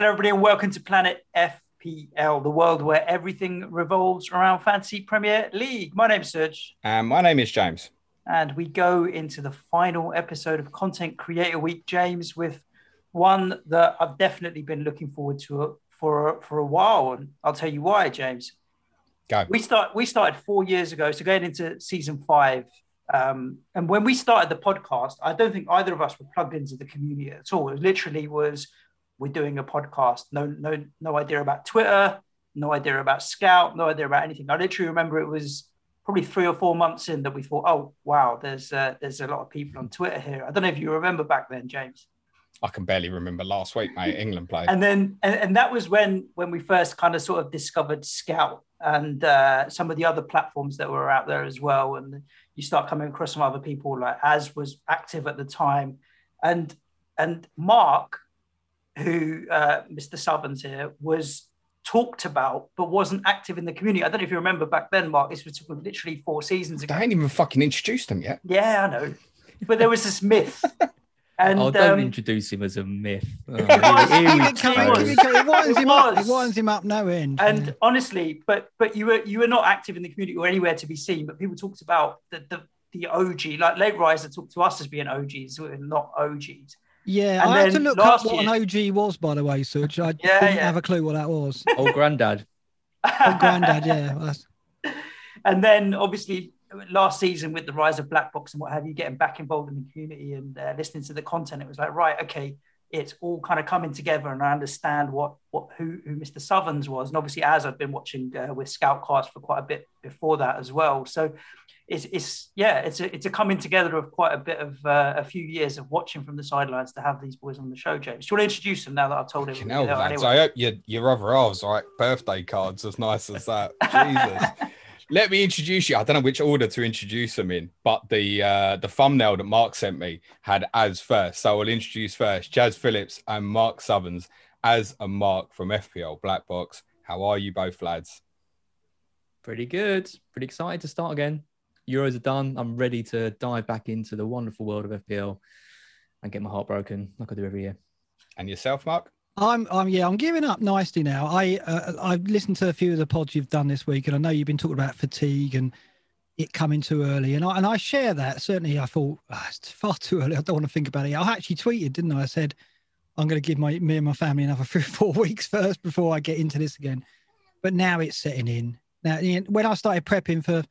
Hello everybody and welcome to Planet FPL, the world where everything revolves around Fantasy Premier League. My name's Serge. And my name is James. And we go into the final episode of Content Creator Week, James, with one that I've definitely been looking forward to for a while. And I'll tell you why, James. Go. We started 4 years ago, so going into season 5. And when we started the podcast, I don't think either of us were plugged into the community at all. It literally was... We're doing a podcast. No idea about Twitter, no idea about Scout, no idea about anything. I literally remember it was probably 3 or 4 months in that we thought, oh, wow, there's a lot of people on Twitter here. I don't know if you remember back then, James. I can barely remember last week, mate, England played. And that was when we first kind of sort of discovered Scout and some of the other platforms that were out there as well. And you start coming across some other people like Az was active at the time. And Mark... who Mr. Sutherns here was talked about, but wasn't active in the community. I don't know if you remember back then, Mark, this was literally 4 seasons ago. I ain't even fucking introduced him yet. Yeah, I know. But there was this myth. And don't introduce him as a myth. Oh, it winds him up no end. And honestly, but you were not active in the community or anywhere to be seen, but people talked about the OG, like late riser talked to us as being OGs, we're not OGs. Yeah, and I had to look up what an OG was, by the way, Such. I didn't have a clue what that was. Old granddad, yeah. And then, obviously, last season with the rise of Black Box and what have you, getting back involved in the community and listening to the content, it was like, right, okay, it's all kind of coming together and I understand who Mr. Sutherns was. And obviously, as I've been watching with Scoutcast for quite a bit before that as well. So it's a coming together of quite a bit of a few years of watching from the sidelines to have these boys on the show, James. Do you want to introduce them now that I've told him? Anyway. I hope your other halves write birthday cards as nice as that. Jesus. Let me introduce you. I don't know which order to introduce them in, but the thumbnail that Mark sent me had Az first. So I'll introduce first Jaz Phillips and Mark Sutherns. Az and Mark from FPL Black Box. How are you both, lads? Pretty good. Pretty excited to start again. Euros are done. I'm ready to dive back into the wonderful world of FPL and get my heart broken like I do every year. And yourself, Mark? I'm giving up nicely now. I've listened to a few of the pods you've done this week, and I know you've been talking about fatigue and it coming too early, and I share that. Certainly, I thought it's far too early. I don't want to think about it. I actually tweeted, didn't I? I said I'm going to give me and my family another 3 or 4 weeks first before I get into this again. But now it's setting in. Now, when I started prepping for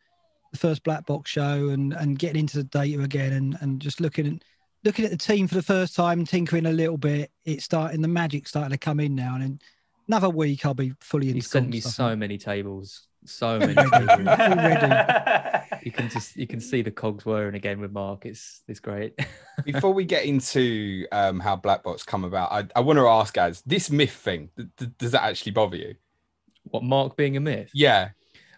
the first Black Box show and getting into the data again and just looking at the team for the first time, tinkering a little bit, the magic's starting to come in now. And in another week, I'll be fully in. You sent me so many tables, so many tables. You can see the cogs whirring again with Mark. It's great. Before we get into how Black Box come about, I want to ask guys, this myth thing, does that actually bother you? What, Mark being a myth? Yeah.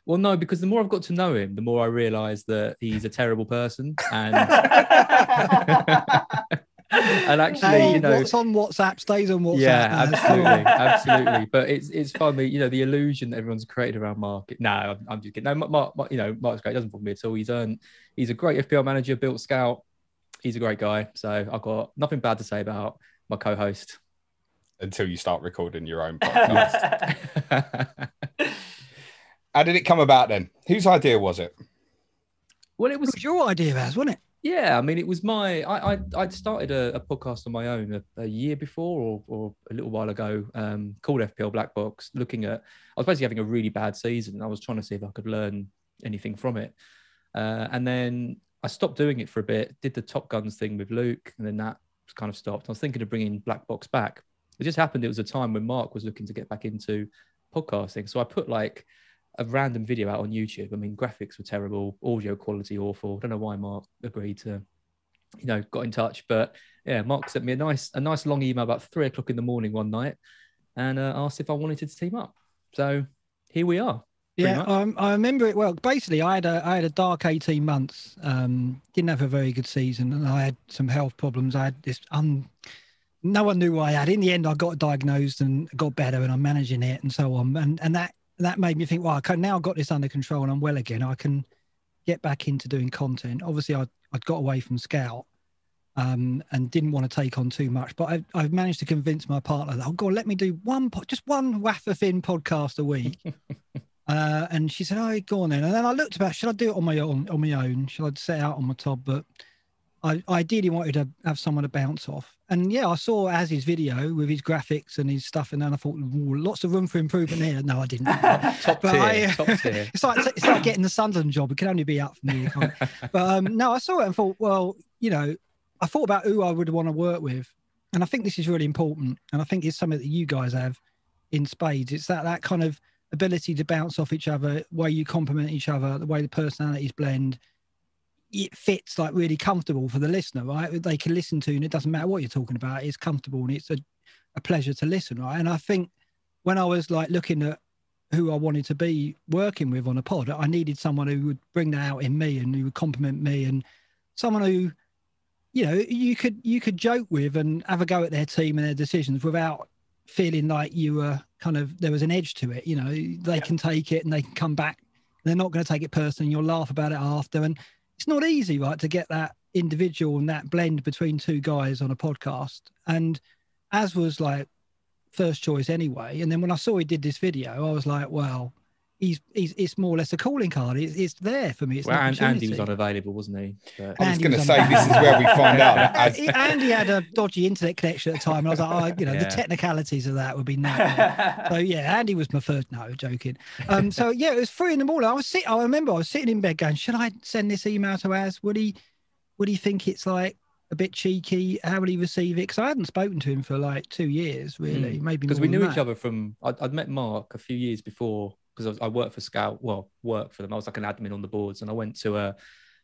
Well, no, because the more I've got to know him, the more I realise that he's a terrible person. And, and actually, what's on WhatsApp stays on WhatsApp. Yeah, absolutely. But it's funny, the illusion that everyone's created around Mark. No, I'm just kidding. No, Mark, Mark's great. It doesn't bother me at all. He's a great FPL manager, built Scout. He's a great guy. So I've got nothing bad to say about my co-host. Until you start recording your own podcast. How did it come about then? Whose idea was it? Well, it was your idea, Az, wasn't it? Yeah, it was my... I'd started a podcast on my own a year before or a little while ago called FPL Black Box, looking at... I was basically having a really bad season. I was trying to see if I could learn anything from it. And then I stopped doing it for a bit, did the Top Guns thing with Luke, and then that kind of stopped. I was thinking of bringing Black Box back. It just happened it was a time when Mark was looking to get back into podcasting. So I put a random video out on YouTube. Graphics were terrible, audio quality awful. I don't know why Mark agreed to, got in touch. But yeah, Mark sent me a nice long email about 3:00 in the morning one night and asked if I wanted to team up. So here we are. Yeah, I remember it well. Basically, I had a dark 18 months. Didn't have a very good season, and I had some health problems. I had this no one knew what I had. In the end, I got diagnosed and got better, and I'm managing it and so on. And that made me think, well, now I've got this under control and I'm well again. I can get back into doing content. Obviously, I got away from Scout and didn't want to take on too much. But I've managed to convince my partner that, oh God, let me do just one wafer thin podcast a week. And she said, oh, go on then. And then I looked about, should I do it on my own? Should I set out on my top? But I ideally wanted to have someone to bounce off. And yeah, I saw Az's video with his graphics and his stuff, and then I thought, lots of room for improvement here. No, I didn't. Top tier. It's like getting the Sunderland job. It can only be up for me. But no, I saw it and thought, well, you know, I thought about who I would want to work with. And I think this is really important. And I think it's something that you guys have in spades. It's that kind of ability to bounce off each other, the way you complement each other, the way the personalities blend. It fits like really comfortable for the listener, right? They can listen to, and it doesn't matter what you're talking about. It's comfortable and it's a pleasure to listen, right? And I think when I was like looking at who I wanted to be working with on a pod, I needed someone who would bring that out in me and who would compliment me, and someone who, you know, you could joke with and have a go at their team and their decisions without feeling like you were kind of, there was an edge to it. You know, they can take it and they can come back. They're not going to take it personally. You'll laugh about it after. And it's not easy, right, to get that individual and that blend between two guys on a podcast. And Az was like first choice anyway. And then when I saw he did this video, I was like, well, he's it's more or less a calling card. It's there for me. It's well, an Andy was unavailable, wasn't he? But I was going to say, this is where we find out. Andy had a dodgy internet connection at the time, and I was like, oh, you know, the technicalities of that would be nightmare. So yeah, Andy was my first. No, joking. So yeah, it was 3 in the morning. I remember I was sitting in bed going, should I send this email to Az? Would he think it's like a bit cheeky? How would he receive it? Because I hadn't spoken to him for like 2 years, really, maybe. Because we knew each other from I'd met Mark a few years before. Because I worked for Scout, well, worked for them. I was like an admin on the boards, and I went to a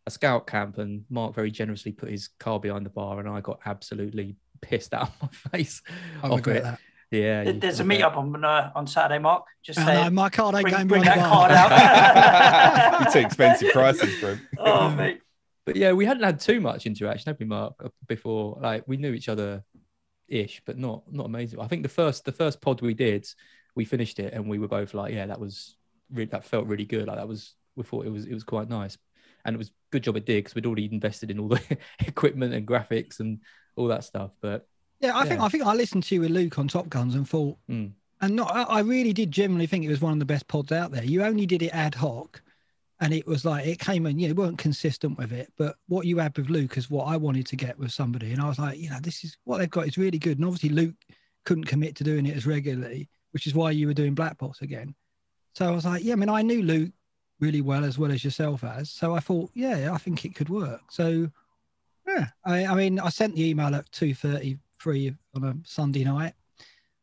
Scout camp, and Mark very generously put his car behind the bar, and I got absolutely pissed out of my face. I regret that. Yeah. There's a meet-up on Saturday, Mark. Just say, no, my card ain't going behind the bar. Bring that card out. You take expensive prices for him. Oh, mate. But yeah, we hadn't had too much interaction, had we, Mark, before? Like, we knew each other-ish, but not amazing. I think the first pod we did, we finished it and we were both like, yeah, that felt really good. Like we thought it was quite nice, and it was good job it did, because we'd already invested in all the equipment and graphics and all that stuff. But yeah, I think I listened to you with Luke on Top Guns and thought, I really did generally think it was one of the best pods out there. You only did it ad hoc, and it was like it came and you weren't consistent with it. But what you had with Luke is what I wanted to get with somebody, and I was like, this is what they've got is really good. And obviously Luke couldn't commit to doing it as regularly, which is why you were doing Black Box again. So I was like, yeah, I mean, I knew Luke really well as yourself, Az. So I thought, yeah, I think it could work. So, yeah, I mean, I sent the email at 2:33 on a Sunday night,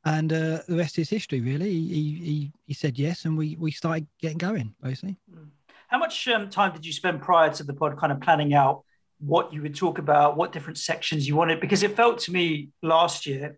and the rest is history, really. He said yes, and we started getting going, basically. How much time did you spend prior to the pod kind of planning out what you would talk about, what different sections you wanted? Because it felt to me last year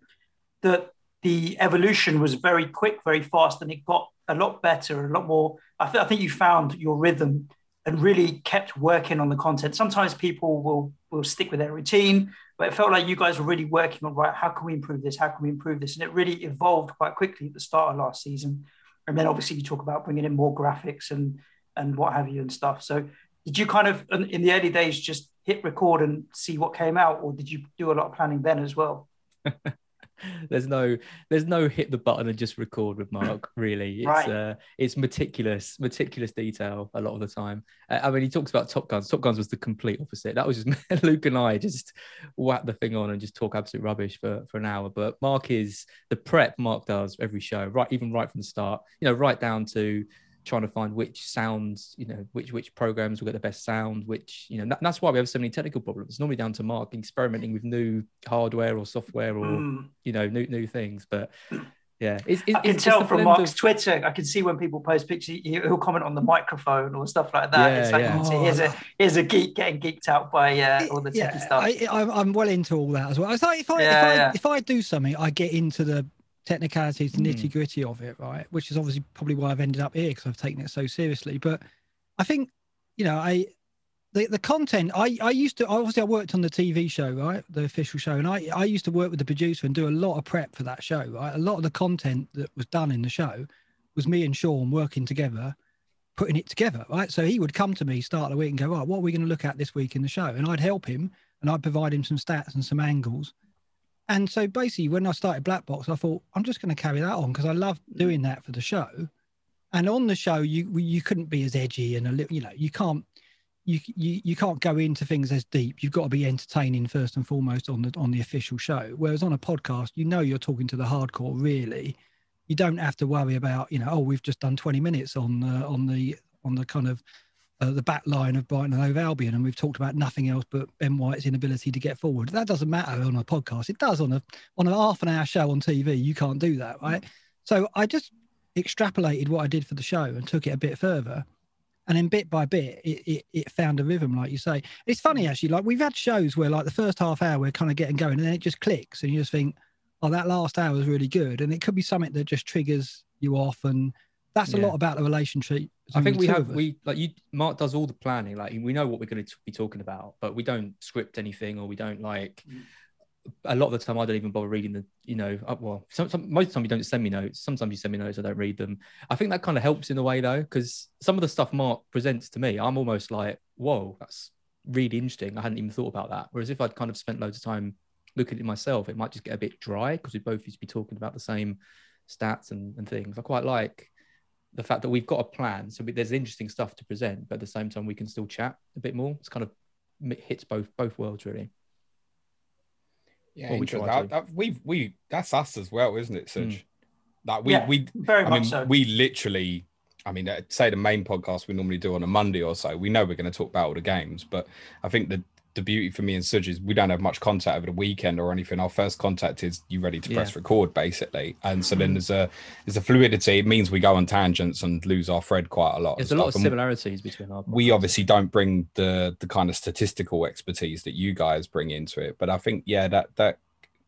that the evolution was very quick, very fast, and it got a lot better, a lot more. I think you found your rhythm and really kept working on the content. Sometimes people will stick with their routine, but it felt like you guys were really working on, right, how can we improve this? How can we improve this? And it really evolved quite quickly at the start of last season. And then obviously you talk about bringing in more graphics and what have you and stuff. So did you kind of, in the early days, just hit record and see what came out, or did you do a lot of planning then as well? There's no hit the button and just record with Mark, really. It's meticulous detail a lot of the time. I mean, he talks about Top Guns. Top Guns was the complete opposite. That was just Luke and I just whack the thing on and just talk absolute rubbish for an hour. But Mark is the prep Mark does every show, right? Even right from the start, right down to trying to find which sounds, which programs will get the best sound, and that's why we have so many technical problems. It's normally down to Mark experimenting with new hardware or software or, new things. But yeah, I can tell from Mark's Twitter, I can see when people post pictures, he'll comment on the microphone or stuff like that. Yeah, it's like, here's a geek getting geeked out by all the techie stuff. I'm well into all that as well. It's like if I do something, I get into the technicalities, the nitty gritty of it, right? Which is obviously probably why I've ended up here, because I've taken it so seriously. But I think, the content, I worked on the TV show, right? The official show. And I used to work with the producer and do a lot of prep for that show, right? A lot of the content that was done in the show was me and Sean working together, putting it together, right? So he would come to me, start the week and go, right, what are we going to look at this week in the show? And I'd help him and I provide him some stats and some angles. And so basically when I started Black Box, I thought, I'm just going to carry that on because I love doing that for the show. And on the show, you couldn't be as edgy and a little, you know, you can't go into things as deep. You've got to be entertaining first and foremost on the official show. Whereas on a podcast, you know, you're talking to the hardcore, really. You don't have to worry about, you know, oh, we've just done 20 minutes on the kind of the back line of Brighton and Hove Albion, and we've talked about nothing else but Ben White's inability to get forward. That doesn't matter on a podcast. It does on a half an hour show on TV. You can't do that, right? So I just extrapolated what I did for the show and took it a bit further. And then bit by bit, it found a rhythm, like you say. It's funny, actually, like we've had shows where like the first half hour, we're kind of getting going and then it just clicks and you just think, oh, that last hour was really good. And it could be something that just triggers you off. And that's a lot about the relationship. I think Mark does all the planning. Like we know what we're going to be talking about, but we don't script anything, or we don't like, a lot of the time I don't even bother reading the, you know, most of the time you don't send me notes. Sometimes you send me notes, I don't read them. I think that kind of helps in a way though, because some of the stuff Mark presents to me, I'm almost like, whoa, that's really interesting. I hadn't even thought about that. Whereas if I'd kind of spent loads of time looking at it myself, it might just get a bit dry because we both used to be talking about the same stats and things. I quite like the fact that we've got a plan. So there's interesting stuff to present, but at the same time, we can still chat a bit more. It's kind of hits both worlds really. Yeah, that's us as well, isn't it, Such? Like we very much so. We literally, say the main podcast we normally do on a Monday or so, we know we're going to talk about all the games, but I think the beauty for me and Suj is we don't have much contact over the weekend or anything. Our first contact is you ready to press record, basically. And so then there's a fluidity. It means we go on tangents and lose our thread quite a lot. There's a lot of similarities between our podcasts. We obviously don't bring the kind of statistical expertise that you guys bring into it. But I think, that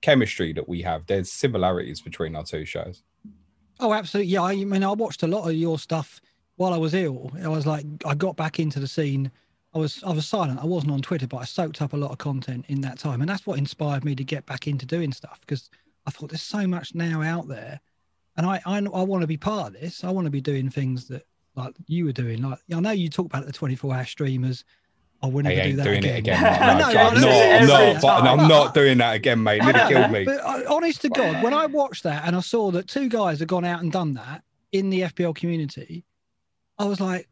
chemistry that we have, there's similarities between our two shows. Oh, absolutely. Yeah, I watched a lot of your stuff while I was ill. I was like, I got back into the scene. I was silent. I wasn't on Twitter, but I soaked up a lot of content in that time. And that's what inspired me to get back into doing stuff, because I thought there's so much now out there. And I want to be part of this. I want to be doing things that like you were doing. Like I know you talk about the 24-hour streamers. I wouldn't do that again. I'm not doing that again, mate. It killed me. But honest to God, when I watched that and I saw that two guys had gone out and done that in the FPL community, I was like,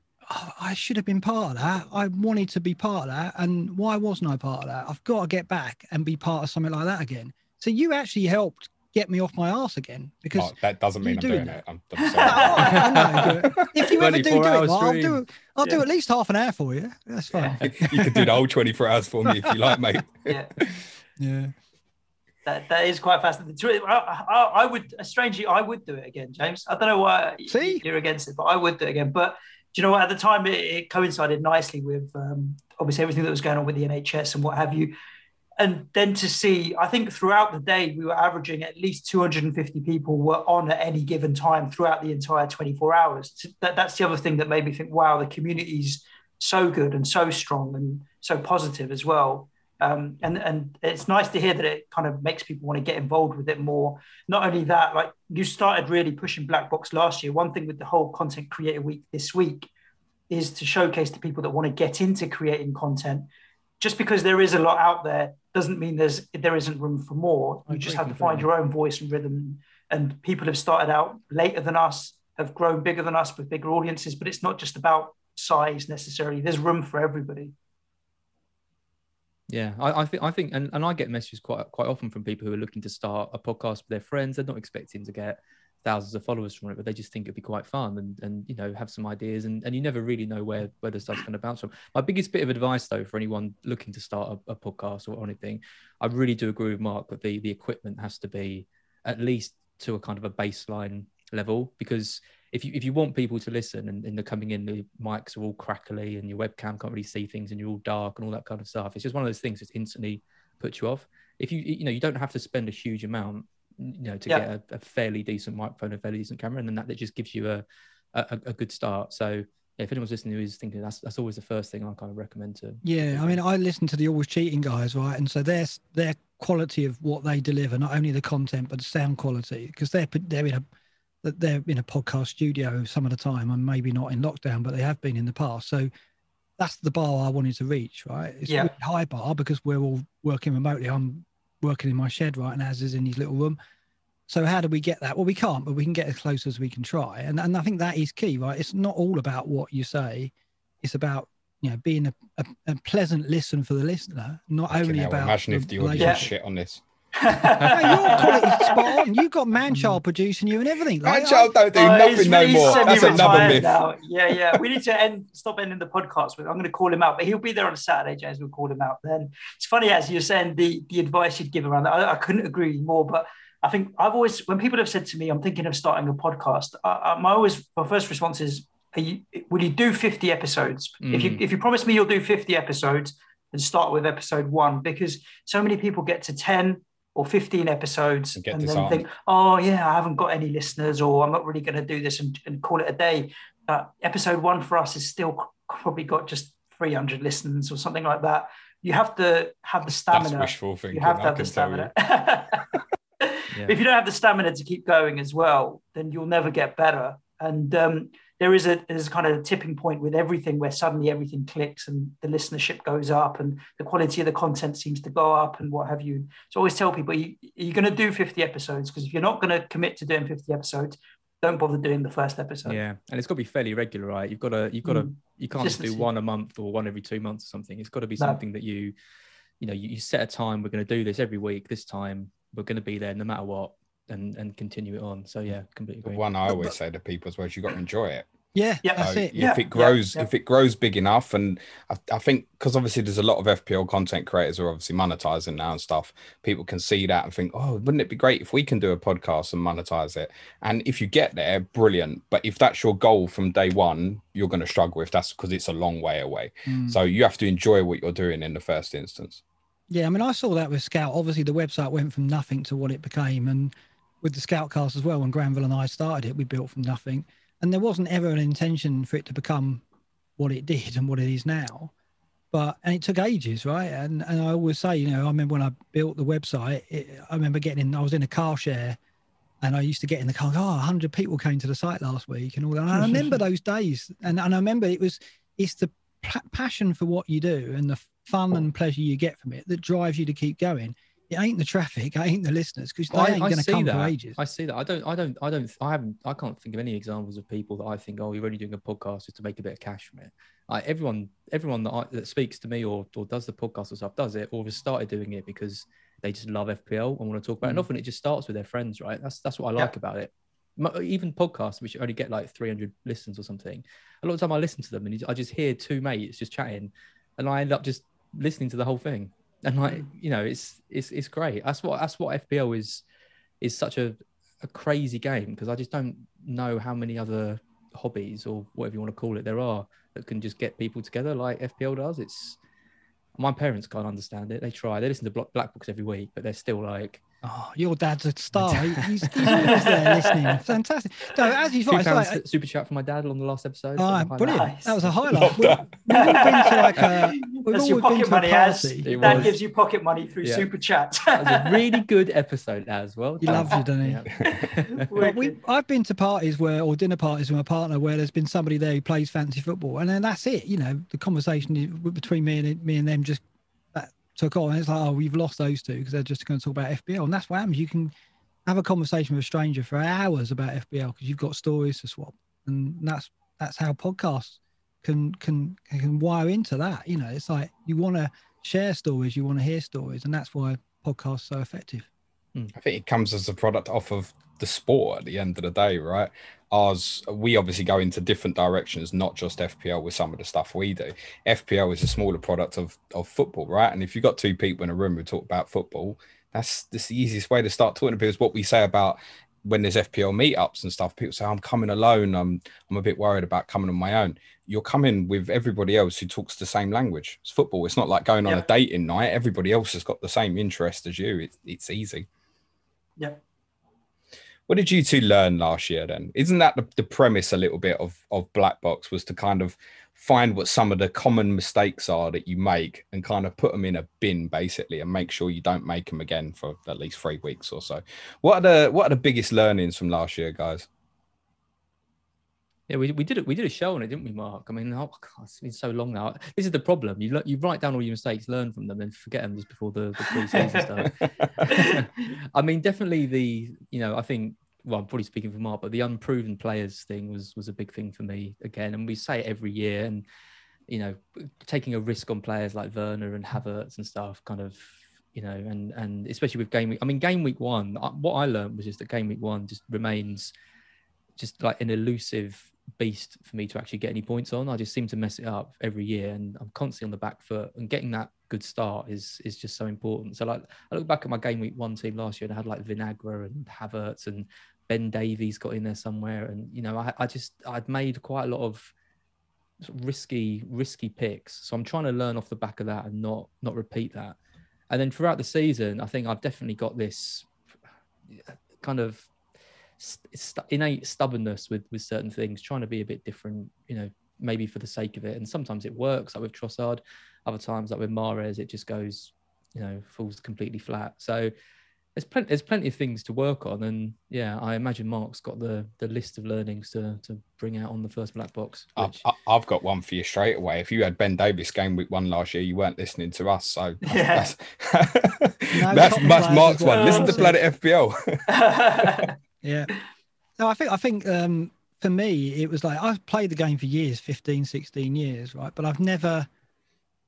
I should have been part of that. I wanted to be part of that. And why wasn't I part of that? I've got to get back and be part of something like that again. So you actually helped get me off my ass again. Because that doesn't mean I'm doing it. I'm sorry. I know, if you ever do it, I'll do at least half an hour for you. That's fine. You could do the whole 24 hours for me if you like, mate. Yeah. That is quite fascinating. I would, strangely, I would do it again, James. I don't know why you're against it, but I would do it again. But do you know what? At the time, it coincided nicely with obviously everything that was going on with the NHS and what have you. And then to see, I think throughout the day, we were averaging at least 250 people were on at any given time throughout the entire 24 hours. So that's the other thing that made me think, wow, the community's so good and so strong and so positive as well. And it's nice to hear that it kind of makes people want to get involved with it more. Not only that, like you started really pushing Black Box last year. One thing with the whole Content Creator Week this week is to showcase to people that want to get into creating content. Just because there is a lot out there doesn't mean there isn't room for more. You just have to find your own voice and rhythm. And people have started out later than us, have grown bigger than us with bigger audiences, but it's not just about size necessarily. There's room for everybody. Yeah, I think, and I get messages quite often from people who are looking to start a podcast with their friends. They're not expecting to get thousands of followers from it, but they just think it'd be quite fun and you know, have some ideas. And you never really know where the stuff's going to bounce from. My biggest bit of advice, though, for anyone looking to start a podcast or anything, I really do agree with Mark that the equipment has to be at least to a kind of a baseline level, because if you want people to listen and they're coming in, the mics are all crackly and your webcam can't really see things and you're all dark and all that kind of stuff. It's just one of those things that's instantly puts you off. If you don't have to spend a huge amount, to get a fairly decent microphone, a fairly decent camera, and then that just gives you a good start. So if anyone's listening who is thinking, that's always the first thing I kind of recommend to. Yeah, I listen to the Always Cheating guys, right? And so their quality of what they deliver, not only the content but the sound quality, because they're in a podcast studio some of the time, and maybe not in lockdown, but they have been in the past. So that's the bar I wanted to reach, right? It's a really high bar because we're all working remotely. I'm working in my shed, right, and Az is in his little room. So how do we get that? Well, we can't, but we can get as close as we can try. And I think that is key, right? It's not all about what you say. It's about, you know, being a pleasant listen for the listener, not only about... Imagine if the audience shit on this. No, your quality's spot on. You've got Manchild producing you and everything. Like, Manchild don't do nothing no more. That's another myth. Yeah. We need to stop ending the podcast with. I'm going to call him out, but he'll be there on a Saturday, James. We'll call him out then. It's funny, as you're saying, the advice you'd give around that. I couldn't agree more, but I think I've always, when people have said to me, I'm thinking of starting a podcast, my first response is, will you do 50 episodes? If you promise me you'll do 50 episodes, then start with episode 1, because so many people get to 10 or 15 episodes and then think, oh yeah, I haven't got any listeners, or I'm not really going to do this and call it a day. Episode 1 for us is still probably got just 300 listens or something like that. You have to have the stamina. That's wishful thinking. You have to have the stamina. If you don't have the stamina to keep going as well, then you'll never get better. And there's kind of a tipping point with everything where suddenly everything clicks and the listenership goes up and the quality of the content seems to go up and what have you. So I always tell people, you're going to do 50 episodes, because if you're not going to commit to doing 50 episodes, don't bother doing the first episode. Yeah, and it's got to be fairly regular, right? You can't just do one a month or one every 2 months or something. It's got to be something that you set a time. We're going to do this every week. This time we're going to be there no matter what. And continue it on. So yeah, completely agree. The one I always say to people as well is you've got to enjoy it. Yeah, that's it. If it grows big enough, and I think because obviously there's a lot of FPL content creators who are obviously monetizing now and stuff, people can see that and think, oh, wouldn't it be great if we can do a podcast and monetize it? And if you get there, brilliant. But if that's your goal from day one, you're going to struggle with that, because it's a long way away. So you have to enjoy what you're doing in the first instance. Yeah, I mean, I saw that with Scout. Obviously, the website went from nothing to what it became, and with the Scoutcast as well, when Granville and I started it, we built from nothing. And there wasn't ever an intention for it to become what it did and what it is now. And it took ages, right? And I always say, I remember when I built the website, I remember I was in a car share, and I used to get in the car, 100 people came to the site last week and all that. And I remember those days. And I remember it's the passion for what you do and the fun and pleasure you get from it that drives you to keep going. It ain't the traffic, it ain't the listeners, because they ain't going to come for ages. I see that. I can't think of any examples of people that I think, you're only doing a podcast just to make a bit of cash from it. Everyone that speaks to me or does the podcast or stuff does it, or has started doing it because they just love FPL and want to talk about it. And often it just starts with their friends, right? That's what I like about it. Even podcasts, which only get like 300 listens or something. A lot of the time I listen to them and I just hear two mates just chatting, and I end up just listening to the whole thing. And it's great. That's what FPL is such a crazy game, because I just don't know how many other hobbies or whatever you want to call it there are that can just get people together like FPL does. It's my parents can't understand it. They try. They listen to Black Box every week, but they're still like, "Oh, your dad's a star. He's always there listening. Fantastic." No, as you've right, like, super chat from my dad on the last episode. Oh, brilliant! Nice. That was a highlight. We've all been to that's your pocket money, Az. Dad gives you pocket money through super chat. That was a really good episode, Az. Well, he loves you, doesn't he? Yeah. I've been to parties or dinner parties with my partner where there's been somebody there who plays fantasy football, and then that's it. The conversation between me and them just took on. It's like, we've lost those two because they're just going to talk about FBL. And that's what happens. You can have a conversation with a stranger for hours about FBL because you've got stories to swap. And that's how podcasts can wire into that. It's like you want to share stories, you want to hear stories. And that's why podcasts are so effective. I think it comes as a product off of the sport at the end of the day, right? We obviously go into different directions, not just FPL with some of the stuff we do. FPL is a smaller product of football, right? And if you've got two people in a room who talk about football, that's the easiest way to start talking to people. Is what we say about when there's FPL meetups and stuff. People say, I'm coming alone. I'm a bit worried about coming on my own. You're coming with everybody else who talks the same language. It's football. It's not like going on a dating night. Everybody else has got the same interest as you. It's easy. Yeah. What did you two learn last year then? Isn't that the premise a little bit of Black Box, was to kind of find what some of the common mistakes are that you make and kind of put them in a bin basically and make sure you don't make them again for at least 3 weeks or so. What are the biggest learnings from last year, guys? Yeah, we did a show on it, didn't we, Mark? I mean, oh God, it's been so long now. This is the problem. You write down all your mistakes, learn from them, and forget them just before the pre-season starts. I mean, definitely I think, well, I'm probably speaking for Mark, but the unproven players thing was a big thing for me again. And we say it every year, and taking a risk on players like Werner and Havertz and stuff, kind of, and especially with game week. I mean, game week one, what I learned was just that game week one just remains just like an elusive beast for me to actually get any points on. I just seem to mess it up every year, and I'm constantly on the back foot, and getting that good start is just so important. So like, I look back at my game week one team last year, and I had like Vinagre and Havertz and Ben Davies got in there somewhere. And, I'd made quite a lot of risky picks. So I'm trying to learn off the back of that and not repeat that. And then throughout the season, I think I've definitely got this kind of innate stubbornness with certain things, trying to be a bit different, maybe for the sake of it. And sometimes it works, like with Trossard. Other times, like with Mahrez, it just goes, falls completely flat. So there's plenty of things to work on. And yeah, I imagine Mark's got the list of learnings to bring out on the first Black Box. Which... I've got one for you straight away. If you had Ben Davies game week one last year, you weren't listening to us. So that's Mark's one. Listen to Planet FPL. Yeah. No, I think for me, it was like I've played the game for years, 15, 16 years, right? But I've never,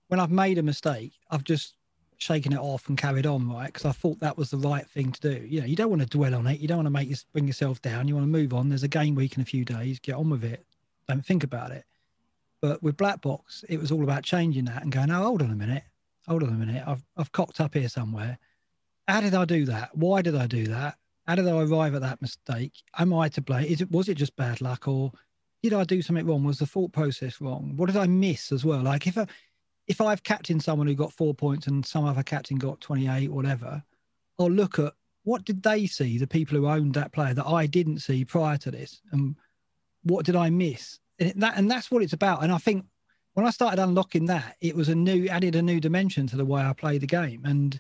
when I've made a mistake, I've just shaken it off and carried on, right? Because I thought that was the right thing to do. You don't want to dwell on it. You don't want to bring yourself down. You want to move on. There's a game week in a few days. Get on with it. Don't think about it. But with Black Box, it was all about changing that and going, oh, hold on a minute. I've cocked up here somewhere. How did I do that? Why did I do that? How did I arrive at that mistake? Am I to blame? Was it just bad luck, or did I do something wrong? Was the thought process wrong? What did I miss as well? Like if I've captained someone who got 4 points and some other captain got 28, whatever, I'll look at what did they see, the people who owned that player that I didn't see prior to this, and what did I miss? And that's what it's about. And I think when I started unlocking that, it was added a new dimension to the way I play the game, and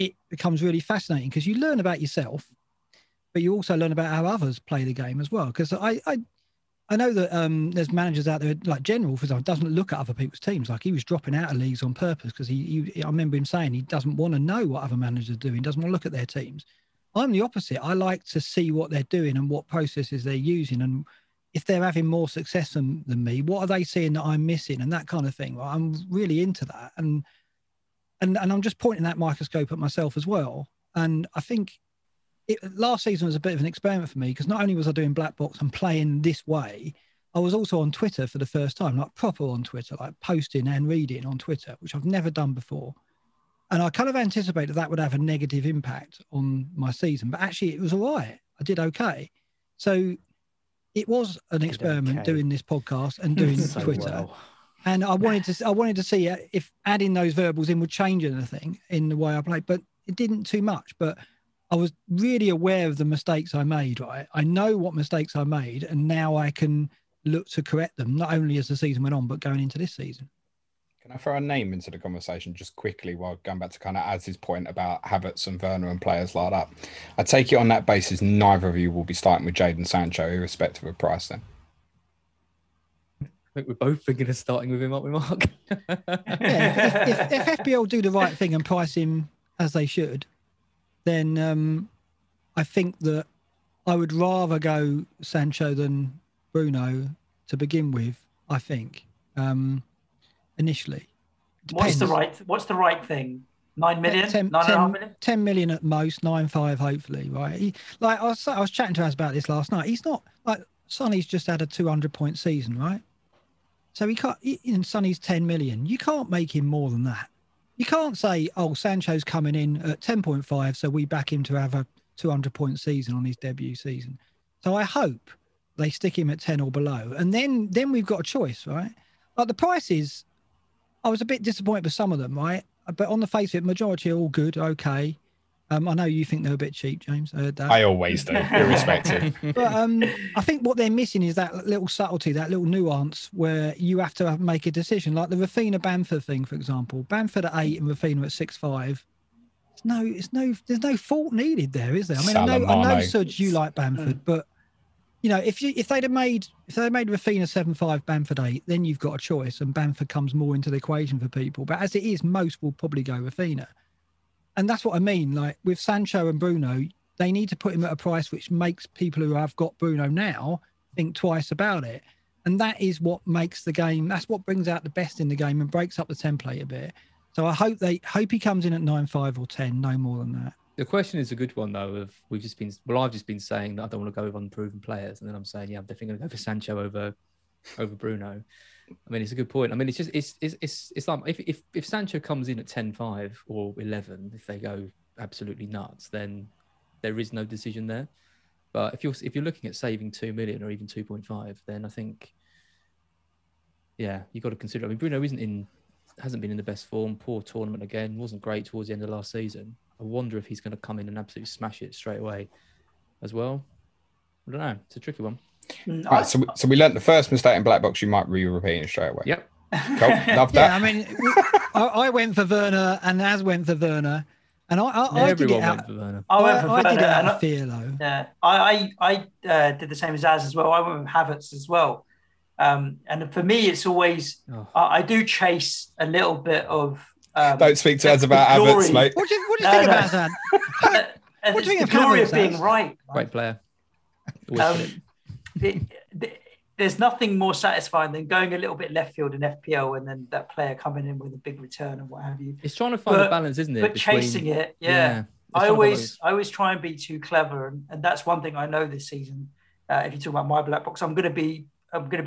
it becomes really fascinating because you learn about yourself. But you also learn about how others play the game as well. Because I know that there's managers out there, like General, for example, doesn't look at other people's teams. Like he was dropping out of leagues on purpose because I remember him saying he doesn't want to know what other managers are doing, doesn't want to look at their teams. I'm the opposite. I like to see what they're doing and what processes they're using. And if they're having more success than me, what are they seeing that I'm missing and that kind of thing. Well, I'm really into that. And I'm just pointing that microscope at myself as well. And I think... last season was a bit of an experiment for me because not only was I doing Black Box and playing this way, I was also on Twitter for the first time, like proper on Twitter, like posting and reading on Twitter, which I've never done before. And I kind of anticipated that would have a negative impact on my season, but actually it was all right. I did okay. So it was an experiment doing this podcast and doing Twitter. Well. And I wanted to see if adding those verbals in would change anything in the way I played, but it didn't too much. But I was really aware of the mistakes I made, right? I know what mistakes I made, and now I can look to correct them, not only as the season went on, but going into this season. Can I throw a name into the conversation just quickly while going back to kind of Az's point about Havertz and Werner and players like that? I take it on that basis, neither of you will be starting with Jadon Sancho, irrespective of price then. I think we're both thinking of starting with him, aren't we, Mark? Yeah, if FPL do the right thing and price him as they should, then I think that I would rather go Sancho than Bruno to begin with, I think, initially. Depends. What's the right thing? 9 million? 9.5 million? 10 million at most, 9.5 hopefully, right? I was chatting to us about this last night. He's not, like, Sonny's just had a 200-point season, right? So and Sonny's 10 million. You can't make him more than that. You can't say, oh, Sancho's coming in at 10.5, so we back him to have a 200-point season on his debut season. So I hope they stick him at 10 or below. And then we've got a choice, right? Like the prices, I was a bit disappointed with some of them, right? But on the face of it, majority are all good, okay. I know you think they're a bit cheap, James. I heard that. I always do, irrespective. But I think what they're missing is that little subtlety, that little nuance where you have to make a decision. Like the Rafinha-Bamford thing, for example. Bamford at 8 and Rafinha at 6.5. There's no fault needed there, is there? I mean, I know Suj, you like Bamford, but you know, if they'd made Rafinha 7.5, Bamford 8, then you've got a choice, and Bamford comes more into the equation for people. But as it is, most will probably go Rafinha, and that's what I mean. Like with Sancho and Bruno, they need to put him at a price which makes people who have got Bruno now think twice about it, and that is what makes the game. That's what brings out the best in the game and breaks up the template a bit. So I hope he comes in at 9.5 or 10, no more than that. The question is a good one, though. I've just been saying that I don't want to go with unproven players, and then I'm saying, yeah, I'm definitely going to go for Sancho over Bruno. I mean, it's a good point. I mean, it's like if Sancho comes in at 10.5 or 11, if they go absolutely nuts, then there is no decision there. But if you're looking at saving 2 million or even 2.5, then I think, yeah, you've got to consider. I mean, Bruno hasn't been in the best form. Poor tournament again. Wasn't great towards the end of last season. I wonder if he's going to come in and absolutely smash it straight away as well. I don't know. It's a tricky one. Right, so we learnt the first mistake in Black Box. You might be repeating straight away. Yep. Cool. Love that. Yeah, I mean, I went for Werner, and Az went for Werner, and I did it out of fear, though. Yeah, I did the same as Az as well. I went with Havertz as well. And for me, it's always I do chase a little bit of. Don't speak to us about Havertz, mate. What do you think about that? What do you think of Havertz? Of being right. Great player. There's nothing more satisfying than going a little bit left field in FPL and then that player coming in with a big return and what have you. It's trying to find a balance, isn't it? But between chasing it, yeah. I always try and be too clever, and that's one thing I know this season. If you talk about my Black Box, I'm going to be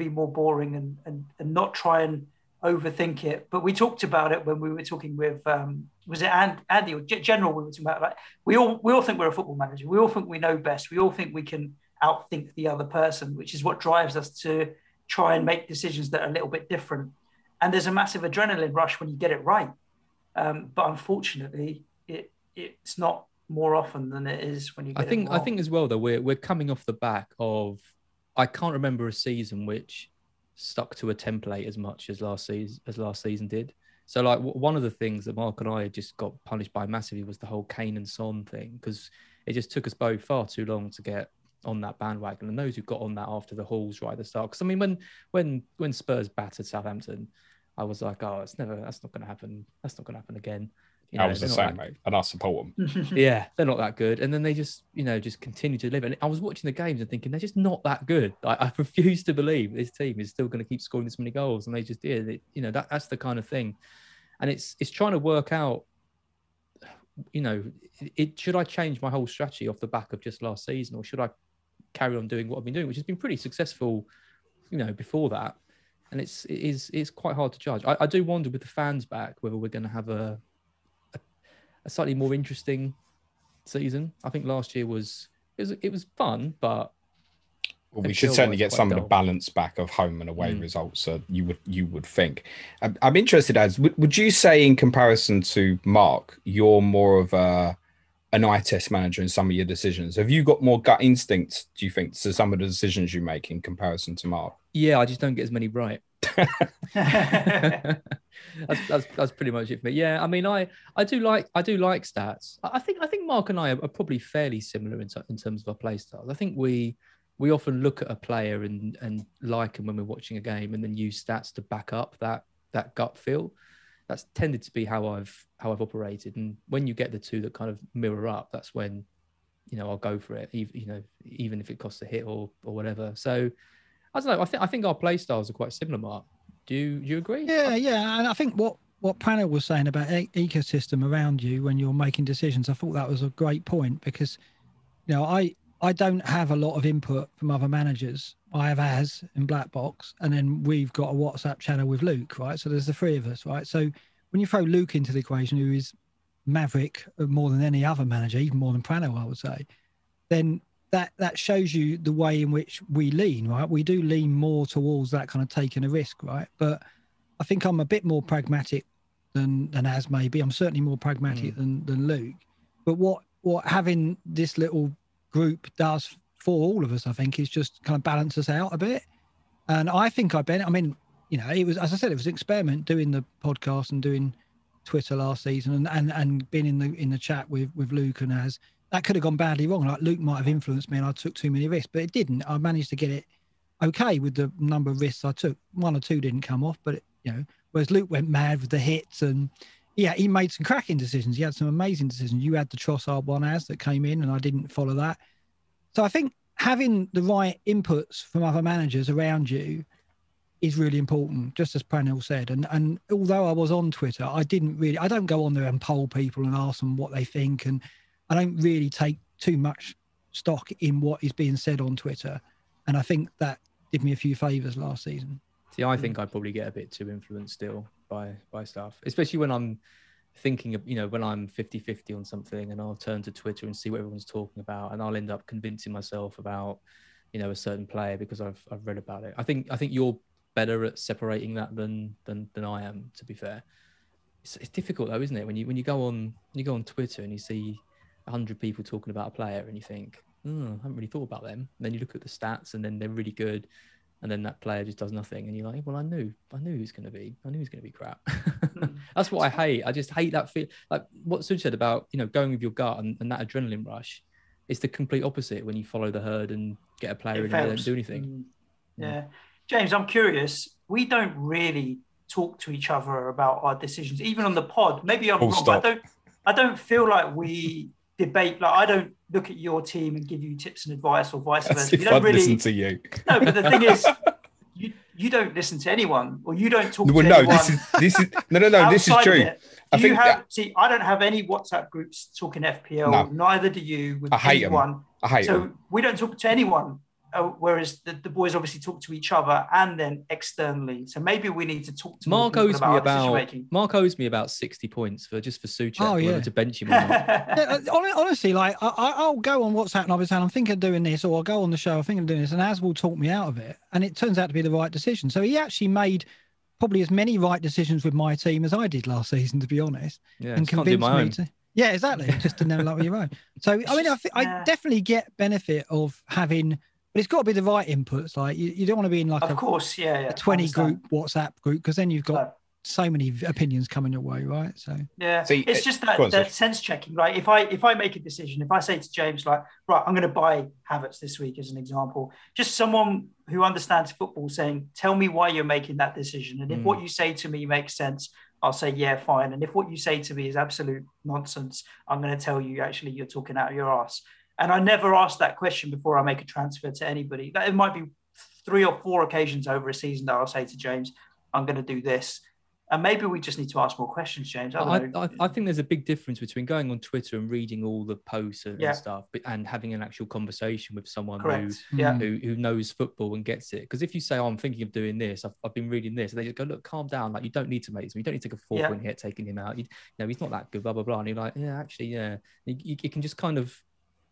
more boring and not try and overthink it. But we talked about it when we were talking with was it Andy or General? We were talking about, like, we all think we're a football manager. We all think we know best. We all think we can outthink the other person, which is what drives us to try and make decisions that are a little bit different. And there's a massive adrenaline rush when you get it right. But unfortunately, it's not more often than it is when you get it wrong. I think as well, though, we're coming off the back of, I can't remember a season which stuck to a template as much as last season did. So, like, one of the things that Mark and I just got punished by massively was the whole Kane and Son thing, because it just took us both far too long to get on that bandwagon. And those who got on that after the hauls right at the start, because I mean, when Spurs battered Southampton, I was like, oh, that's not going to happen. That's not going to happen again. You know, I was the same, mate, and I support them. Yeah, they're not that good, and then they just continue to live. And I was watching the games and thinking, they're just not that good. I refuse to believe this team is still going to keep scoring this many goals, and they just did. That's the kind of thing, and it's trying to work out. You know, should I change my whole strategy off the back of just last season, or should I carry on doing what I've been doing, which has been pretty successful, you know, before that, and it's quite hard to judge. I do wonder with the fans back whether we're going to have a slightly more interesting season. I think last year was fun, but we should certainly get some of the balance back of home and away results. So you would think. I'm interested, Az. Would you say, in comparison to Mark, you're more of an eye test manager in some of your decisions? Have you got more gut instincts, do you think, to some of the decisions you make in comparison to Mark? Yeah, I just don't get as many right. That's pretty much it for me. Yeah, I mean, I do like stats. I think Mark and I are probably fairly similar in terms of our play styles. I think we often look at a player and like him when we're watching a game, and then use stats to back up that gut feel. That's tended to be how I've operated. And when you get the two that kind of mirror up, that's when, you know, I'll go for it. Even if it costs a hit or whatever. So, I don't know. I think our play styles are quite similar, Mark. Do you agree? Yeah. And I think what Panel was saying about ecosystem around you when you're making decisions, I thought that was a great point, because, you know, I don't have a lot of input from other managers. I have Az in Black Box, and then we've got a WhatsApp channel with Luke, right? So there's the three of us, right? So when you throw Luke into the equation, who is maverick more than any other manager, even more than Prano, I would say, then that shows you the way in which we lean, right? We do lean more towards that kind of taking a risk, right? But I think I'm a bit more pragmatic than Az maybe. I'm certainly more pragmatic than Luke. But what having this little group does for all of us, I think, is just kind of balance us out a bit. And I think I mean, you know, it was, as I said, it was an experiment doing the podcast and doing Twitter last season and being in the chat with Luke and Az. that could have gone badly wrong. Like Luke might have influenced me and I took too many risks, but it didn't. I managed to get it okay with the number of risks I took. One or two didn't come off, but, you know, whereas Luke went mad with the hits and, yeah, he made some cracking decisions. He had some amazing decisions. You had the Trossard one as that came in and I didn't follow that. So I think having the right inputs from other managers around you is really important, just as Pranil said. And although I was on Twitter, I don't go on there and poll people and ask them what they think. And I don't really take too much stock in what is being said on Twitter. And I think that did me a few favours last season. See, I think I probably get a bit too influenced still by stuff, especially when I'm thinking of, you know, when I'm 50-50 on something and I'll turn to Twitter and see what everyone's talking about. And I'll end up convincing myself about, you know, a certain player because I've read about it. I think you're better at separating that than I am, to be fair. It's difficult though, isn't it? When you go on Twitter and you see 100 people talking about a player and you think, I haven't really thought about them. And then you look at the stats and then they're really good. And then that player just does nothing. And you're like, well, I knew who's going to be. I knew he's going to be crap. That's what I hate. I just hate that feel. Like what Sue said about, you know, going with your gut and that adrenaline rush. It's the complete opposite when you follow the herd and get a player in and they don't do anything. Yeah. James, I'm curious. We don't really talk to each other about our decisions, even on the pod. Maybe I'm wrong. But I don't feel like we debate. Like I don't look at your team and give you tips and advice or vice versa. You don't really listen to you. No, but the thing is, you don't listen to anyone, or you don't talk to anyone. This is no. This is true. I don't have any WhatsApp groups talking FPL. No. Neither do you. With anyone. I hate them. We don't talk to anyone. Whereas the boys obviously talk to each other and then externally. So maybe we need to talk to Mark. Mark owes me about 60 points for Suchek. Oh, yeah. To bench him. Yeah, honestly, like I'll go on WhatsApp and I'll be saying, I'm thinking of doing this, or I'll go on the show, I think I'm doing this, and Az will talk me out of it. And it turns out to be the right decision. So he actually made probably as many right decisions with my team as I did last season, to be honest. Yeah, and convinced me to. Yeah, exactly. Just to never like with your own. So, I mean, I definitely get benefit of having. But it's got to be the right inputs. Like you don't want to be in like a 20 group WhatsApp group, because then you've got so many opinions coming your way, right? So yeah, see, it's just that sense checking. Like if I make a decision, if I say to James, like, right, I'm going to buy Havertz this week as an example, just someone who understands football saying, tell me why you're making that decision, and if what you say to me makes sense, I'll say, yeah, fine. And if what you say to me is absolute nonsense, I'm going to tell you actually you're talking out of your ass. And I never ask that question before I make a transfer to anybody. It might be 3 or 4 occasions over a season that I'll say to James, I'm going to do this. And maybe we just need to ask more questions, James. I think there's a big difference between going on Twitter and reading all the posts and stuff and having an actual conversation with someone who knows football and gets it. Because if you say, I'm thinking of doing this, I've been reading this, and they just go, look, calm down. Like, you don't need to make this. You don't need to take a fork in here, taking him out. You know, he's not that good, blah, blah, blah. And you're like, yeah, actually, yeah. You can just kind of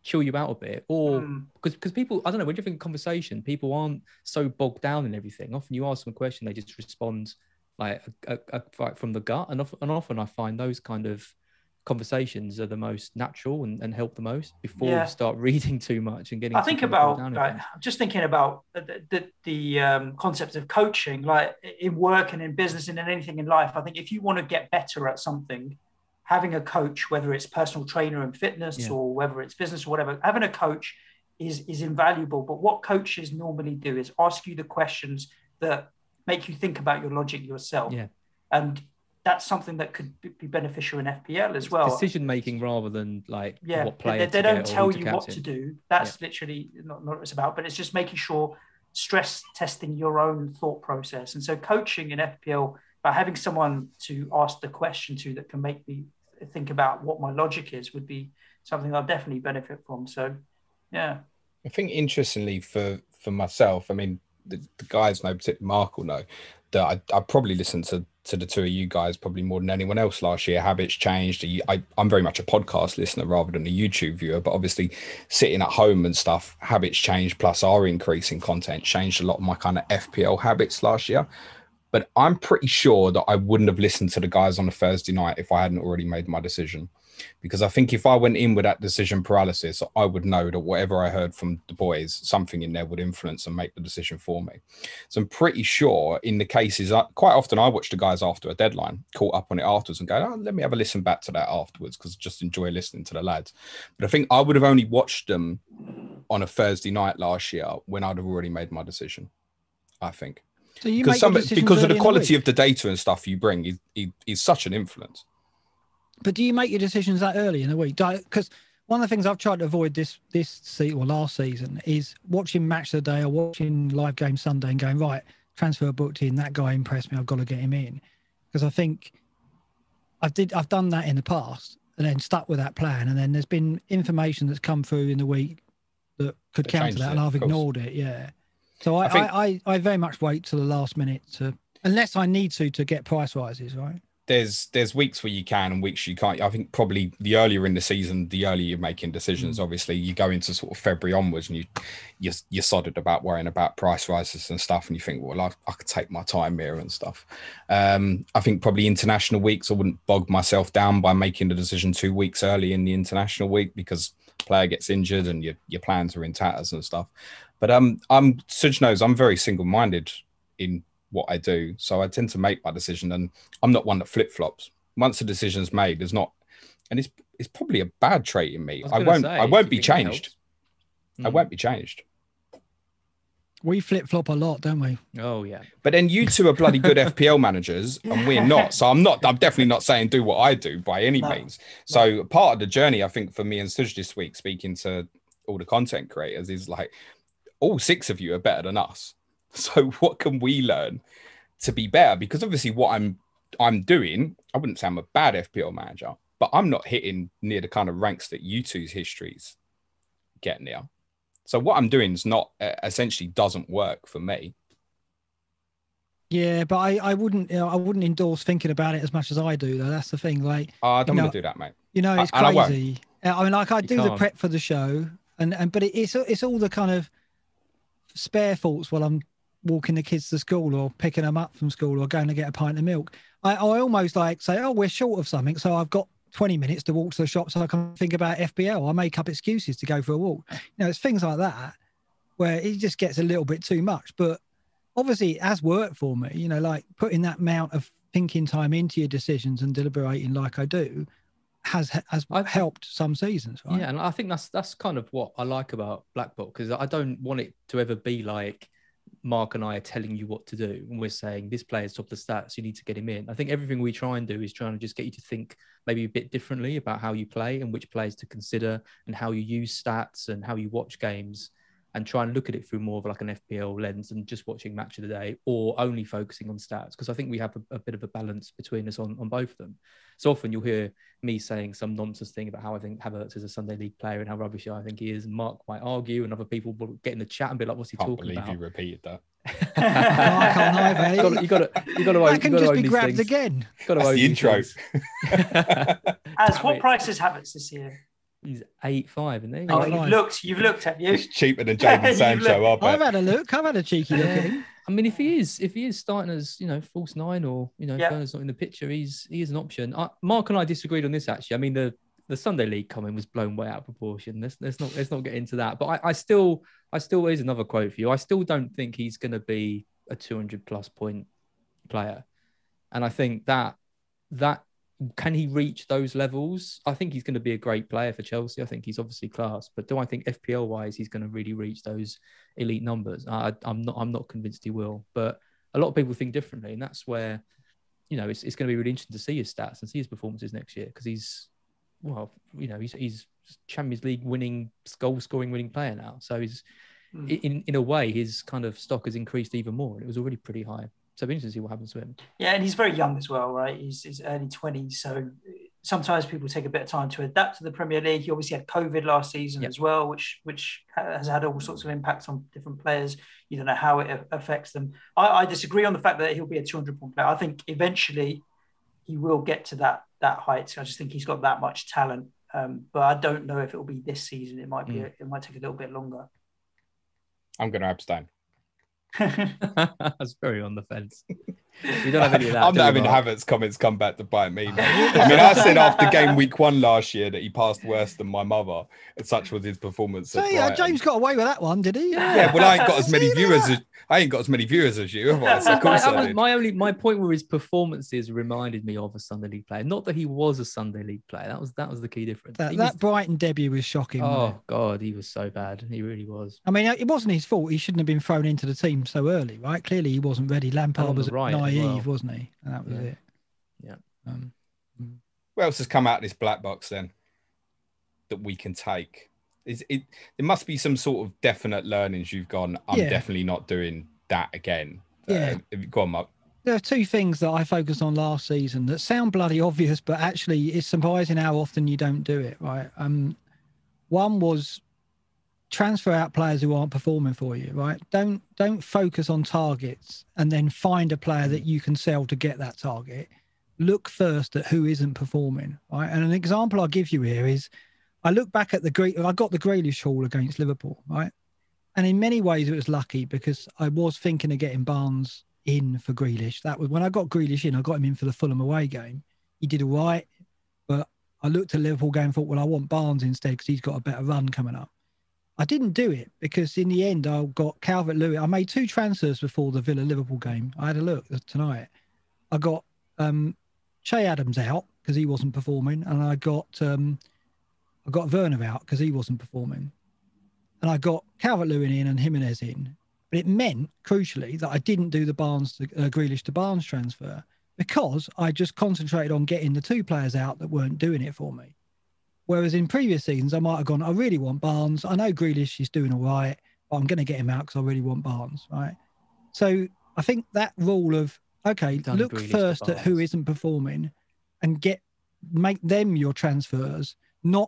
chill you out a bit, or because people, I don't know, when you think of conversation, people aren't so bogged down in everything. Often you ask them a question, they just respond like a from the gut, and often I find those kind of conversations are the most natural and help the most before you start reading too much and getting. I think about I'm just thinking about the concept of coaching, like in work and in business and in anything in life. I think if you want to get better at something, having a coach, whether it's personal trainer and fitness or whether it's business or whatever, having a coach is invaluable. But what coaches normally do is ask you the questions that make you think about your logic yourself. Yeah. And that's something that could be beneficial in FPL as well. Decision-making rather than like what player they don't tell you what to do. That's literally not what it's about, but it's just making sure, stress testing your own thought process. And so coaching in FPL, by having someone to ask the question to that can make me think about what my logic is, would be something I'll definitely benefit from. So, yeah. I think interestingly for myself, I mean, the guys know, particularly Mark will know, that I probably listened to the two of you guys probably more than anyone else last year. Habits changed. I'm very much a podcast listener rather than a YouTube viewer, but obviously sitting at home and stuff, habits changed plus our increase in content changed a lot of my kind of FPL habits last year. But I'm pretty sure that I wouldn't have listened to the guys on a Thursday night if I hadn't already made my decision. because I think if I went in with that decision paralysis, I would know that whatever I heard from the boys, something in there would influence and make the decision for me. So I'm pretty sure in the cases, quite often I watch the guys after a deadline, caught up on it afterwards and go, oh, let me have a listen back to that afterwards, because I just enjoy listening to the lads. But I think I would have only watched them on a Thursday night last year when I'd have already made my decision, I think. So you because of the quality of the data and stuff you bring is such an influence. But do you make your decisions that early in the week? Because one of the things I've tried to avoid this season or last season is watching Match of the Day or watching Live Game Sunday and going, right, transfer booked in, that guy impressed me, I've got to get him in. Because I think I've done that in the past and then stuck with that plan, and then there's been information that's come through in the week that could counter that, and I've ignored it, yeah. So I very much wait till the last minute unless I need to get price rises, right? There's weeks where you can and weeks you can't. I think probably the earlier in the season, the earlier you're making decisions. Obviously, you go into sort of February onwards and you're sodded about worrying about price rises and stuff, and you think, well, I could take my time here and stuff. I think probably international weeks, I wouldn't bog myself down by making the decision 2 weeks early in the international week because player gets injured and your plans are in tatters and stuff. But Suj knows I'm very single-minded in what I do, so I tend to make my decision, and I'm not one that flip-flops. Once a decision's made, there's not, and it's probably a bad trait in me. I won't be changed. I won't be changed. We flip-flop a lot, don't we? Oh yeah. But then you two are bloody good FPL managers, and we're not. So I'm definitely not saying do what I do by any means. So part of the journey, I think, for me and Suj this week, speaking to all the content creators, is like all six of you are better than us. So what can we learn to be better? Because obviously what I'm doing, I wouldn't say I'm a bad FPL manager, but I'm not hitting near the kind of ranks that you two's histories get near. So what I'm doing is not essentially doesn't work for me. Yeah, but I wouldn't endorse thinking about it as much as I do, though. That's the thing. Like, I don't want to do that, mate. You know, it's crazy. I mean, like, I do the prep for the show, but it's all the kind of spare thoughts while I'm walking the kids to school or picking them up from school or going to get a pint of milk. I almost like say, oh, we're short of something, so I've got 20 minutes to walk to the shop so I can think about FPL. I make up excuses to go for a walk. You know, it's things like that where it just gets a little bit too much. But obviously it has worked for me, you know, like putting that amount of thinking time into your decisions and deliberating like I do has helped some seasons, right? Yeah, and I think that's kind of what I like about Black Box, because I don't want it to ever be like Mark and I are telling you what to do and we're saying this player's top of the stats, you need to get him in. I think everything we try and do is trying to just get you to think maybe a bit differently about how you play and which players to consider and how you use stats and how you watch games, and try and look at it through more of like an FPL lens than just watching Match of the Day or only focusing on stats. Because I think we have a bit of a balance between us on both of them. So often you'll hear me saying some nonsense thing about how I think Havertz is a Sunday league player and how rubbish I think he is. And Mark might argue, and other people will get in the chat and be like, what's he talking about? I can't believe you repeated that. No, I can't either. You got to I can just be grabbed again. That's the intro. What price is Havertz this year? He's 8.5, isn't he? Oh, you've looked at you. It's cheaper than Jadon Sancho, I bet. I've had a look. I've had a cheeky look at him. I mean, if he is starting as, you know, false nine, or, you know, Werner's not in the picture, he is an option. Mark and I disagreed on this, actually. I mean, the Sunday league comment was blown way out of proportion. Let's not get into that. But I still here's another quote for you. I still don't think he's going to be a 200+ point player, and I think that. Can he reach those levels? I think he's going to be a great player for Chelsea. I think he's obviously class, but do I think FPL wise he's going to really reach those elite numbers? I'm not convinced he will. But a lot of people think differently, and that's where, you know, it's going to be really interesting to see his stats and see his performances next year, because he's Champions League winning, goal scoring winning player now. So he's in a way his kind of stock has increased even more, and it was already pretty high. So it'll be interesting to see what happens to him. Yeah, and he's very young as well, right? He's early 20s, so sometimes people take a bit of time to adapt to the Premier League. He obviously had COVID last season as well, which has had all sorts of impacts on different players. You don't know how it affects them. I disagree on the fact that he'll be a 200-point player. I think eventually he will get to that height. I just think he's got that much talent, but I don't know if it will be this season. It might take a little bit longer. I'm going to abstain. That's very on the fence. We don't have any of that. I'm not having Havertz comments come back to bite me. I mean, I said after game week 1 last year that he passed worse than my mother. Such was his performance. So yeah, James got away with that one, did he? Yeah. Well, I ain't got as many viewers. I ain't got as many viewers as you, have I? So of course my point were his performances reminded me of a Sunday League player. Not that he was a Sunday League player. That was the key difference. That Brighton debut was shocking. Oh God, he was so bad. He really was. I mean, it wasn't his fault. He shouldn't have been thrown into the team so early, right? Clearly, he wasn't ready. Lampard was right. Naive, wasn't he? And that was it. Yeah. What else has come out of this black box then that we can take? There must be some sort of definite learnings you've gone, I'm definitely not doing that again. Go on, Mark. There are two things that I focused on last season that sound bloody obvious, but actually it's surprising how often you don't do it, right? One was transfer out players who aren't performing for you, right? Don't focus on targets and then find a player that you can sell to get that target. Look first at who isn't performing, right? And an example I give you here is I look back at I got the Grealish haul against Liverpool, right? And in many ways it was lucky because I was thinking of getting Barnes in for Grealish. That was when I got Grealish in, I got him in for the Fulham away game. He did all right, but I looked at Liverpool game and thought, well, I want Barnes instead because he's got a better run coming up. I didn't do it because in the end I got Calvert-Lewin. I made 2 transfers before the Villa-Liverpool game. I had a look tonight. I got Che Adams out because he wasn't performing, and I got Werner out because he wasn't performing. And I got Calvert-Lewin in and Jimenez in. But it meant, crucially, that I didn't do the Grealish to Barnes transfer because I just concentrated on getting the 2 players out that weren't doing it for me. Whereas in previous seasons, I might have gone, I really want Barnes. I know Grealish is doing all right, but I'm going to get him out because I really want Barnes, right? So I think that rule of, okay, look first at who isn't performing and make them your transfers, don't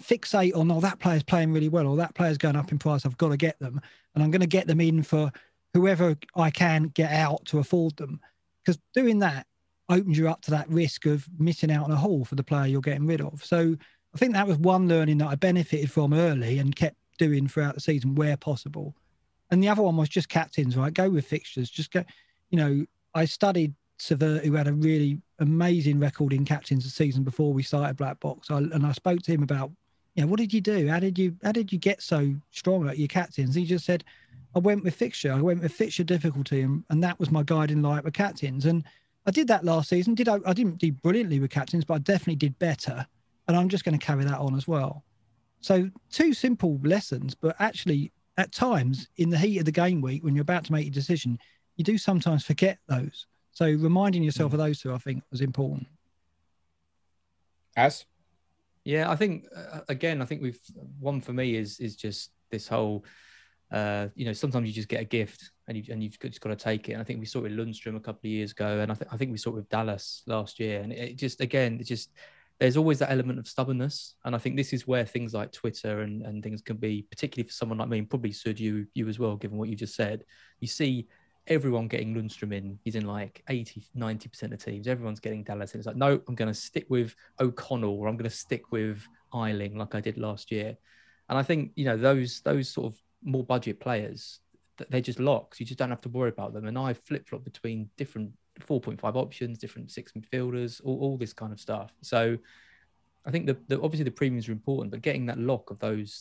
fixate on, oh, that player's playing really well or that player's going up in price, I've got to get them. And I'm going to get them in for whoever I can get out to afford them. Because doing that opens you up to that risk of missing out on a haul for the player you're getting rid of. So I think that was one learning that I benefited from early and kept doing throughout the season where possible. And the other one was just captains, right? Go with fixtures. Just go, you know, I studied Savert, who had a really amazing record in captains the season before we started Black Box. And I spoke to him about, you know, what did you do? How did you get so strong at your captains? He just said, I went with fixture difficulty. And that was my guiding light with captains. And I did that last season. I didn't do brilliantly with captains, but I definitely did better. And I'm just going to carry that on as well. So 2 simple lessons, but actually at times in the heat of the game week, when you're about to make your decision, you do sometimes forget those. So reminding yourself of those 2, I think, was important. Az? Yeah, I think, again, we've one for me is just this whole, you know, sometimes you just get a gift and you've just got to take it. And I think we saw it with Lundstrom a couple of years ago. And I think we saw it with Dallas last year. And it just, there's always that element of stubbornness. And I think this is where things like Twitter and things can be, particularly for someone like me, and probably Sud, you as well, given what you just said. You see everyone getting Lundstrom in. He's in like 80, 90% of teams. Everyone's getting Dallas in. It's like, no, I'm going to stick with O'Connell or I'm going to stick with Eiling like I did last year. And I think, you know, those sort of more budget players, they're just locks. You just don't have to worry about them. And I flip-flop between different 4.5 options, different 6 midfielders, all this kind of stuff. So I think obviously the premiums are important, but getting that lock of those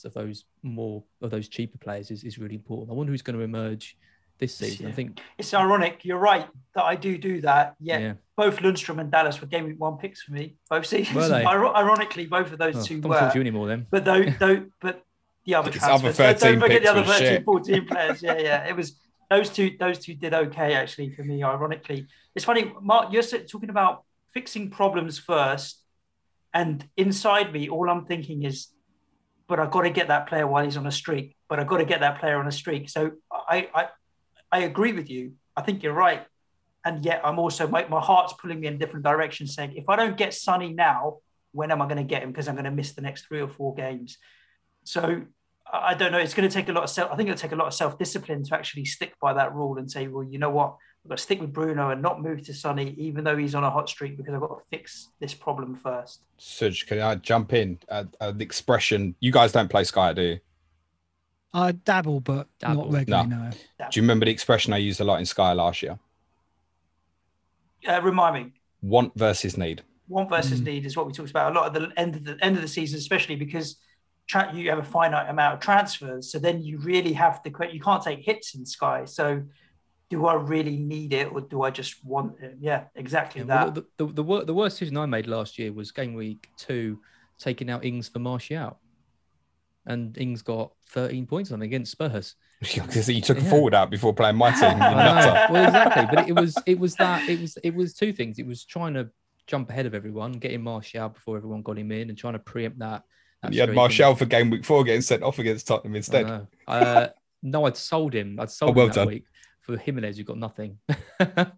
cheaper players is really important. I wonder who's going to emerge this season. Yeah. I think it's ironic. You're right that I do that. Yeah. Both Lundstrom and Dallas were game week 1 picks for me. Both seasons. Ironically, both of those two don't were. Don't talk to you anymore then. But but the other transfers. Don't forget the other 13, 14 players. Yeah. It was those two did okay actually for me. Ironically, it's funny. Mark, you're talking about fixing problems first, and inside me, all I'm thinking is, but I've got to get that player while he's on a streak. So I agree with you. I think you're right. And yet I'm also, my heart's pulling me in a different direction saying, if I don't get Sonny now, when am I going to get him? Because I'm going to miss the next 3 or 4 games. So I don't know. It's going to take a lot of self-discipline to actually stick by that rule and say, well, you know what? I've got to stick with Bruno and not move to Sonny, even though he's on a hot streak, because I've got to fix this problem first. Suj, can I jump in? The expression, you guys don't play Sky, do you? I dabble, but not regularly. No. Do you remember the expression I used a lot in Sky last year? Remind me. Want versus need. Want versus need is what we talked about a lot at the end of the season, especially because you have a finite amount of transfers. So then you really have to you can't take hits in Sky. So do I really need it, or do I just want it? Yeah, exactly that. Well, the worst decision I made last year was game week 2, taking out Ings for Martial. And Ings got 13 points on against Spurs. Because you took a forward out before playing my team. Well, exactly. But it was two things. It was trying to jump ahead of everyone, getting Martial before everyone got him in, and trying to preempt that. You had Martial for game week 4 getting sent off against Tottenham instead. No, I'd sold him. I'd sold him that week for Jimenez. You got nothing. But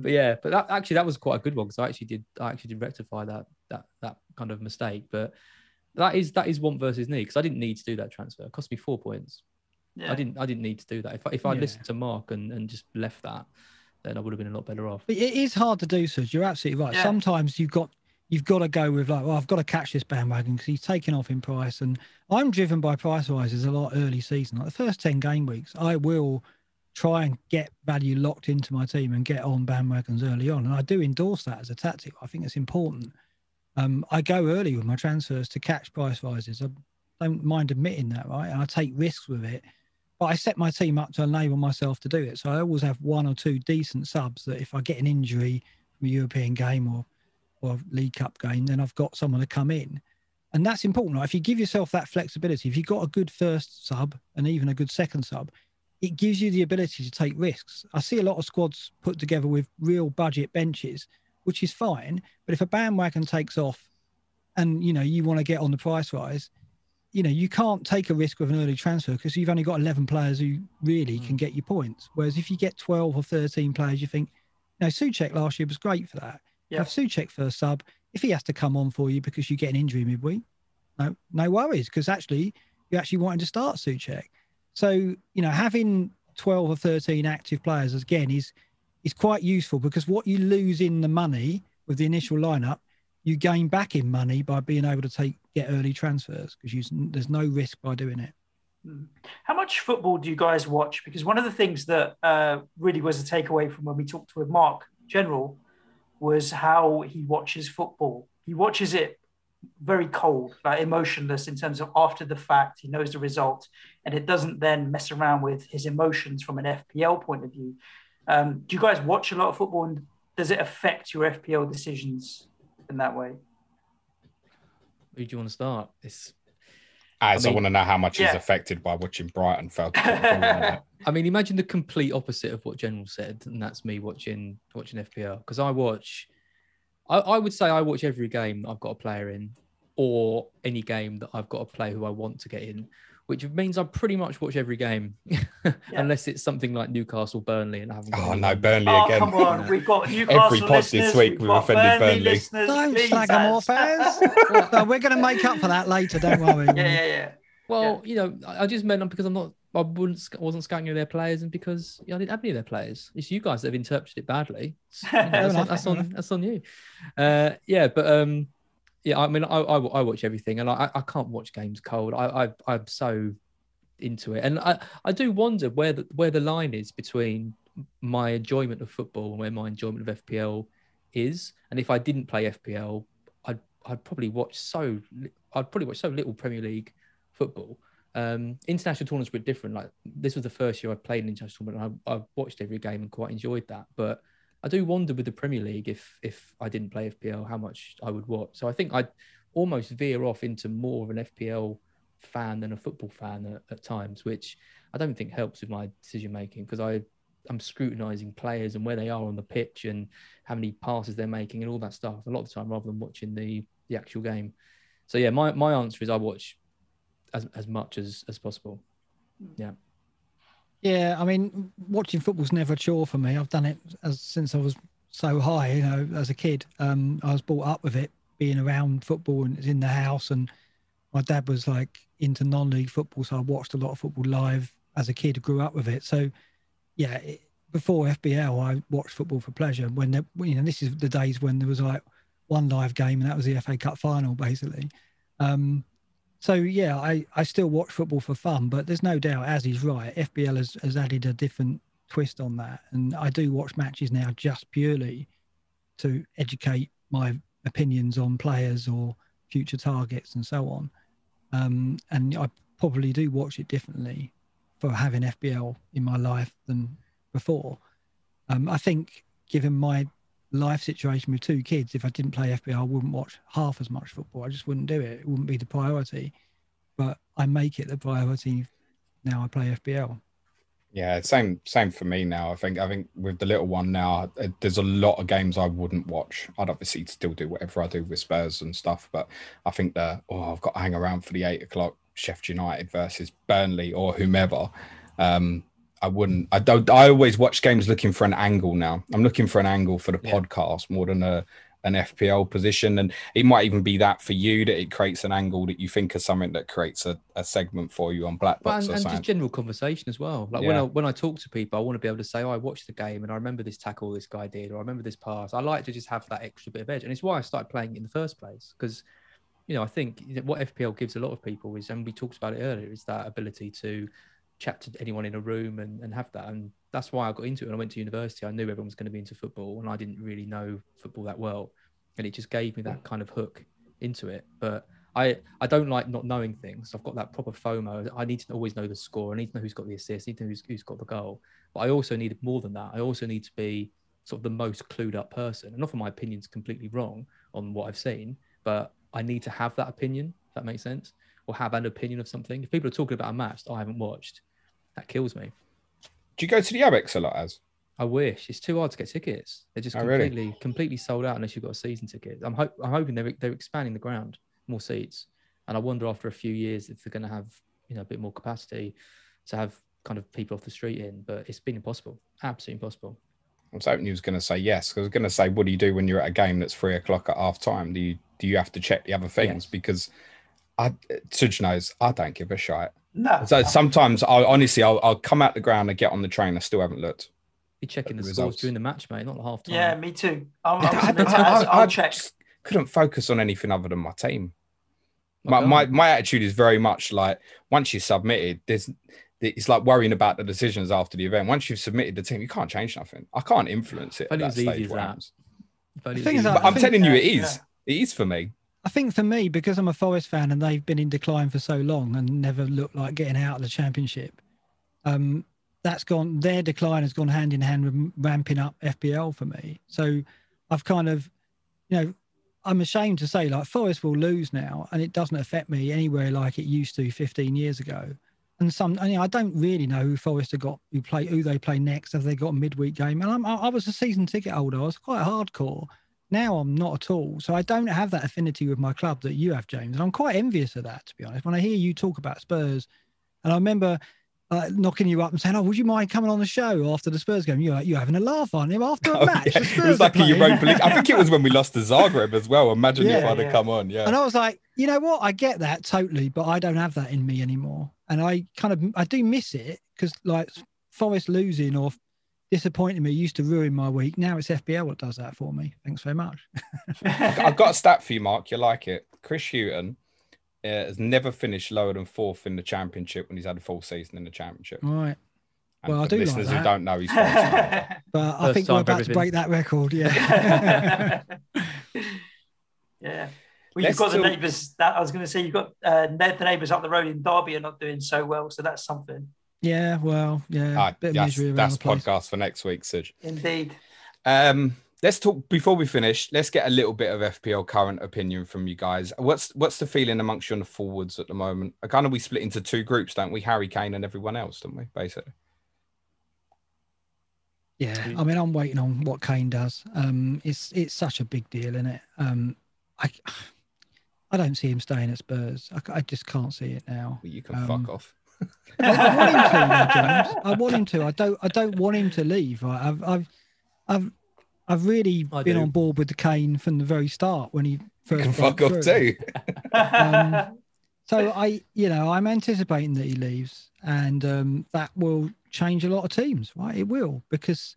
that was quite a good one, because I actually did rectify that kind of mistake. But that is want versus need, because I didn't need to do that transfer. It cost me 4 points. Yeah. I didn't need to do that. If I listened to Mark and just left that, then I would have been a lot better off. But it is hard to do, Suj. You're absolutely right. Yeah. Sometimes you've got to go with I've got to catch this bandwagon because he's taken off in price, and I'm driven by price rises a lot early season. Like the first 10 game weeks, I will try and get value locked into my team and get on bandwagons early on, and I do endorse that as a tactic. I think it's important. I go early with my transfers to catch price rises. I don't mind admitting that, right? And I take risks with it, but I set my team up to enable myself to do it. So I always have 1 or 2 decent subs that if I get an injury from a European game or League Cup game, then I've got someone to come in. And that's important, right? If you give yourself that flexibility, if you've got a good first sub and even a good second sub, it gives you the ability to take risks. I see a lot of squads put together with real budget benches, which is fine, but if a bandwagon takes off and, you want to get on the price rise, you can't take a risk with an early transfer because you've only got 11 players who really can get you points. Whereas if you get 12 or 13 players, you think, Suchek last year was great for that. Yeah. Have Suchek first sub. If he has to come on for you because you get an injury midweek, no worries, because actually you actually wanted to start Suchek. So, having 12 or 13 active players, again, is quite useful, because what you lose in the money with the initial lineup, you gain back in money by being able to get early transfers, because there's no risk by doing it. How much football do you guys watch? Because one of the things that really was a takeaway from when we talked with Mark General was how he watches football. He watches it very cold, like emotionless, in terms of after the fact. He knows the result, and it doesn't then mess around with his emotions from an FPL point of view. Do you guys watch a lot of football, and does it affect your FPL decisions in that way? Who do you want to start? I want to know how much he's affected by watching Brighton fail. I mean, imagine the complete opposite of what General said, and that's me watching FPL, because I would say I watch every game I've got a player in, or any game that I've got a player who I want to get in, which means I pretty much watch every game, unless it's something like Newcastle, Burnley, and I haven't. Oh no, Burnley again! Come on, we've got Newcastle every pod this week. We've offended Burnley. Don't slag them off, Az. No, we're going to make up for that later. Don't worry. Yeah. Well, I just meant because I wasn't scouting their players, and because I didn't have any of their players. It's you guys that have interpreted it badly. That's on you. Yeah, I mean, I watch everything, and I can't watch games cold. I'm so into it, and I do wonder where the line is between my enjoyment of football and where my enjoyment of FPL is. And if I didn't play FPL, I'd probably watch so little Premier League football. International tournaments were different. Like, this was the first year I played an international tournament, and I watched every game and quite enjoyed that, but I do wonder with the Premier League, if I didn't play FPL, how much I would watch. So I think I'd almost veer off into more of an FPL fan than a football fan at times, which I don't think helps with my decision-making, because I'm scrutinising players and where they are on the pitch and how many passes they're making and all that stuff a lot of the time, rather than watching the actual game. So yeah, my answer is I watch as much as possible. Yeah. Yeah, I mean, watching football's never a chore for me. I've done it since I was so high, as a kid. I was brought up with it, being around football, and it's in the house. And my dad was into non-league football, so I watched a lot of football live as a kid. Grew up with it. So, yeah, before FBL, I watched football for pleasure. When this is the days when there was one live game, and that was the FA Cup final, basically. So, yeah, I still watch football for fun, but there's no doubt, as he's right, FPL has added a different twist on that. And I do watch matches now just purely to educate my opinions on players or future targets and so on. And I probably do watch it differently for having FPL in my life than before. I think given my life situation with two kids, if I didn't play FPL, I wouldn't watch half as much football. I just wouldn't do it. It wouldn't be the priority. But I make it the priority now I play FPL. Yeah, same for me now. I think with the little one now, there's a lot of games I wouldn't watch. I'd obviously still do whatever I do with Spurs and stuff, but I think I've got to hang around for the 8 o'clock Sheffield United versus Burnley or whomever. I always watch games looking for an angle now. I'm looking for an angle for the podcast more than an FPL position, and it might even be that for you that it creates an angle that you think of something that creates a segment for you on Black Box or something. And just general conversation as well. Like when I talk to people, I want to be able to say, oh, I watched the game and I remember this tackle this guy did, or I remember this pass. I like to just have that extra bit of edge, and it's why I started playing it in the first place, because I think what FPL gives a lot of people is, and we talked about it earlier, is that ability to chat to anyone in a room and have that. And that's why I got into it. When I went to university, I knew everyone was going to be into football, and I didn't really know football that well. And it just gave me that kind of hook into it. But I don't like not knowing things. I've got that proper FOMO. I need to always know the score. I need to know who's got the assist. I need to know who's got the goal. But I also need more than that. I also need to be sort of the most clued up person. And often my opinion's completely wrong on what I've seen, but I need to have that opinion, if that makes sense, or have an opinion of something. If people are talking about a match that I haven't watched, that kills me. Do you go to the Amex a lot, Az? I wish. It's too hard to get tickets. They're just completely sold out unless you've got a season ticket. I'm hoping they're expanding the ground, more seats. And I wonder after a few years if they're going to have a bit more capacity to have kind of people off the street in. But it's been impossible. Absolutely impossible. I was hoping he was going to say yes. I was going to say, what do you do when you're at a game that's 3 o'clock at half time? Do you have to check the other things? Yes. Because Suj knows, I don't give a shit. No. So sometimes I'll come out the ground and get on the train. I still haven't looked. You're checking the scores during the match, mate, not the half time. Yeah, me too. I'll check. Couldn't focus on anything other than my team. My attitude is very much like, once you submitted, it's like worrying about the decisions after the event. Once you've submitted the team, you can't change nothing. I can't influence it. I'm telling you, it is. Yeah. It is for me. I think for me, because I'm a Forest fan and they've been in decline for so long and never looked like getting out of the Championship, their decline has gone hand in hand with ramping up FPL for me. So I've kind of, I'm ashamed to say, like, Forest will lose now and it doesn't affect me anywhere like it used to 15 years ago. And I don't really know who Forest have got, who they play next. Have they got a midweek game? And I was a season ticket holder. I was quite hardcore. Now I'm not at all. So I don't have that affinity with my club that you have, James. And I'm quite envious of that, to be honest. When I hear you talk about Spurs, and I remember knocking you up and saying, oh, would you mind coming on the show after the Spurs game? You're like, you're having a laugh on him after a match. Yeah. It was like a Europa League. I think it was when we lost to Zagreb as well. Imagine if I'd have come on. Yeah. And I was like, you know what? I get that totally, but I don't have that in me anymore. And I do miss it, because like Forest losing or disappointing me used to ruin my week. Now it's FPL that does that for me. Thanks very much. I've got a stat for you, Mark. You'll like it. Chris Hughton has never finished lower than fourth in the Championship when he's had a full season in the Championship. Right. And well, I do like that. Listeners who don't know, he's but I think we're about to break that record. Yeah. Yeah. Well, you've got the neighbours. I was going to say, you've got the neighbours up the road in Derby are not doing so well, so that's something. Yeah, well, yeah. That's podcast for next week, Suj. Indeed. Let's talk, before we finish, let's get a little bit of FPL current opinion from you guys. What's the feeling amongst you on the forwards at the moment? Kind of, we split into two groups, don't we? Harry Kane and everyone else, don't we, basically? Yeah, I mean, I'm waiting on what Kane does. It's such a big deal, isn't it? I don't see him staying at Spurs. I just can't see it now. Well, you can fuck off. I want him to, James. I want him to. I don't want him to leave. Right? I've really been on board with the Kane from the very start when he first. You can fuck off too. So I'm anticipating that he leaves, and that will change a lot of teams. Right? It will, because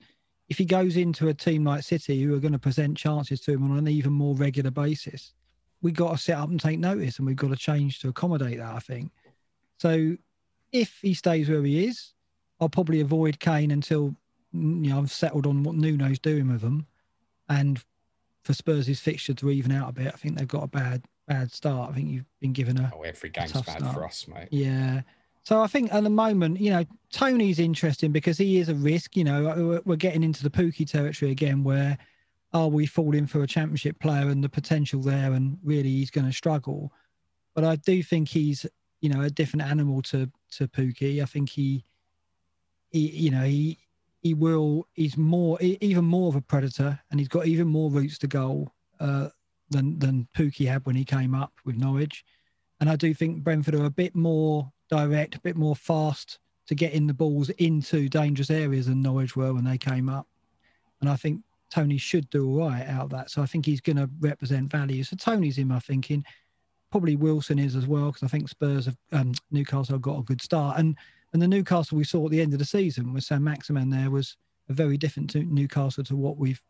if he goes into a team like City, who are going to present chances to him on an even more regular basis, we've got to sit up and take notice, and we've got to change to accommodate that, I think. So if he stays where he is, I'll probably avoid Kane until, you know, I've settled on what Nuno's doing with them. And for Spurs' fixture to even out a bit, I think they've got a bad start. I think you've been given a every game's bad start for us, mate. Yeah. So I think at the moment, you know, Tony's interesting because he is a risk. You know, we're getting into the Pukki territory again where are we falling for a championship player and the potential there, and really he's going to struggle. But I do think he's, you know, a different animal to Pukki. I think he's even more of a predator, and he's got even more routes to goal than Pukki had when he came up with Norwich. And I do think Brentford are a bit more direct, a bit more fast to getting the balls into dangerous areas than Norwich were when they came up. And I think Tony should do all right out of that. So I think he's going to represent value. So Tony's in my thinking. Probably Wilson is as well, because I think Spurs have Newcastle have got a good start. And the Newcastle we saw at the end of the season with Sam Maximin there was a very different to Newcastle to what we've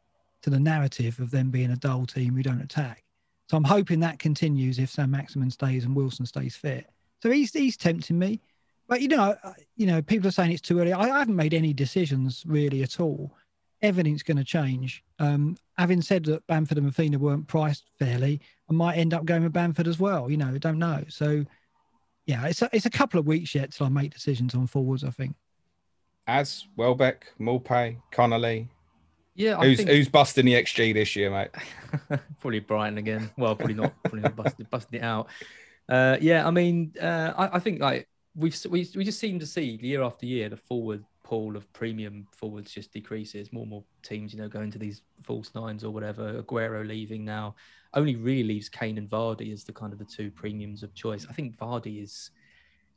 to the narrative of them being a dull team who don't attack. So I'm hoping that continues if Sam Maximin stays and Wilson stays fit. So he's tempting me, but you know, people are saying it's too early. I haven't made any decisions really at all. Everything's going to change. Having said that, Bamford and Rafinha weren't priced fairly, I might end up going with Bamford as well. You know, I don't know. So yeah, it's a couple of weeks yet till I make decisions on forwards, I think. Az, Welbeck, Mulpay, Connolly. Yeah, who's busting the XG this year, mate? Probably Brighton again. Well, probably not busting it out. Yeah, I mean, I think like we just seem to see year after year the forward pool of premium forwards just decreases. More and more teams, you know, going to these false nines or whatever. Aguero leaving now only really leaves Kane and Vardy as the kind of the two premiums of choice. I think Vardy is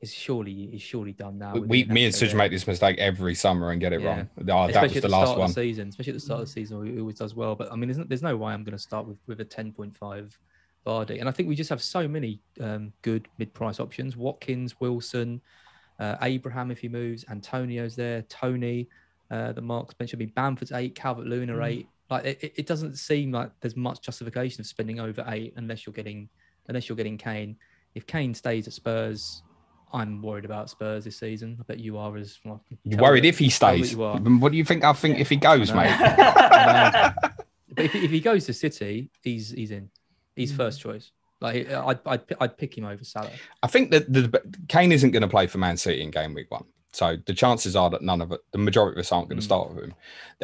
surely done now. Me and Suj make this mistake every summer and get it wrong. Oh, that was the last one. Especially at the start of the season, he always does well. But I mean, there's no way I'm going to start with a 10.5 Vardy. And I think we just have so many good mid-price options. Watkins, Wilson, Abraham if he moves, Antonio's there, Tony, the Marks mentioned. I mean, Bamford's 8, Calvert-Lewin are 8. Like it doesn't seem like there's much justification of spending over 8 unless you're getting Kane. If Kane stays at Spurs, I'm worried about Spurs this season. I bet you are as well. You're worried if he stays. What do you think? I think if he goes, mate. But if he goes to City, he's in. He's first choice. Like I'd pick him over Salah. I think that Kane isn't going to play for Man City in game week 1. So the chances are that the majority of us aren't going to start with him.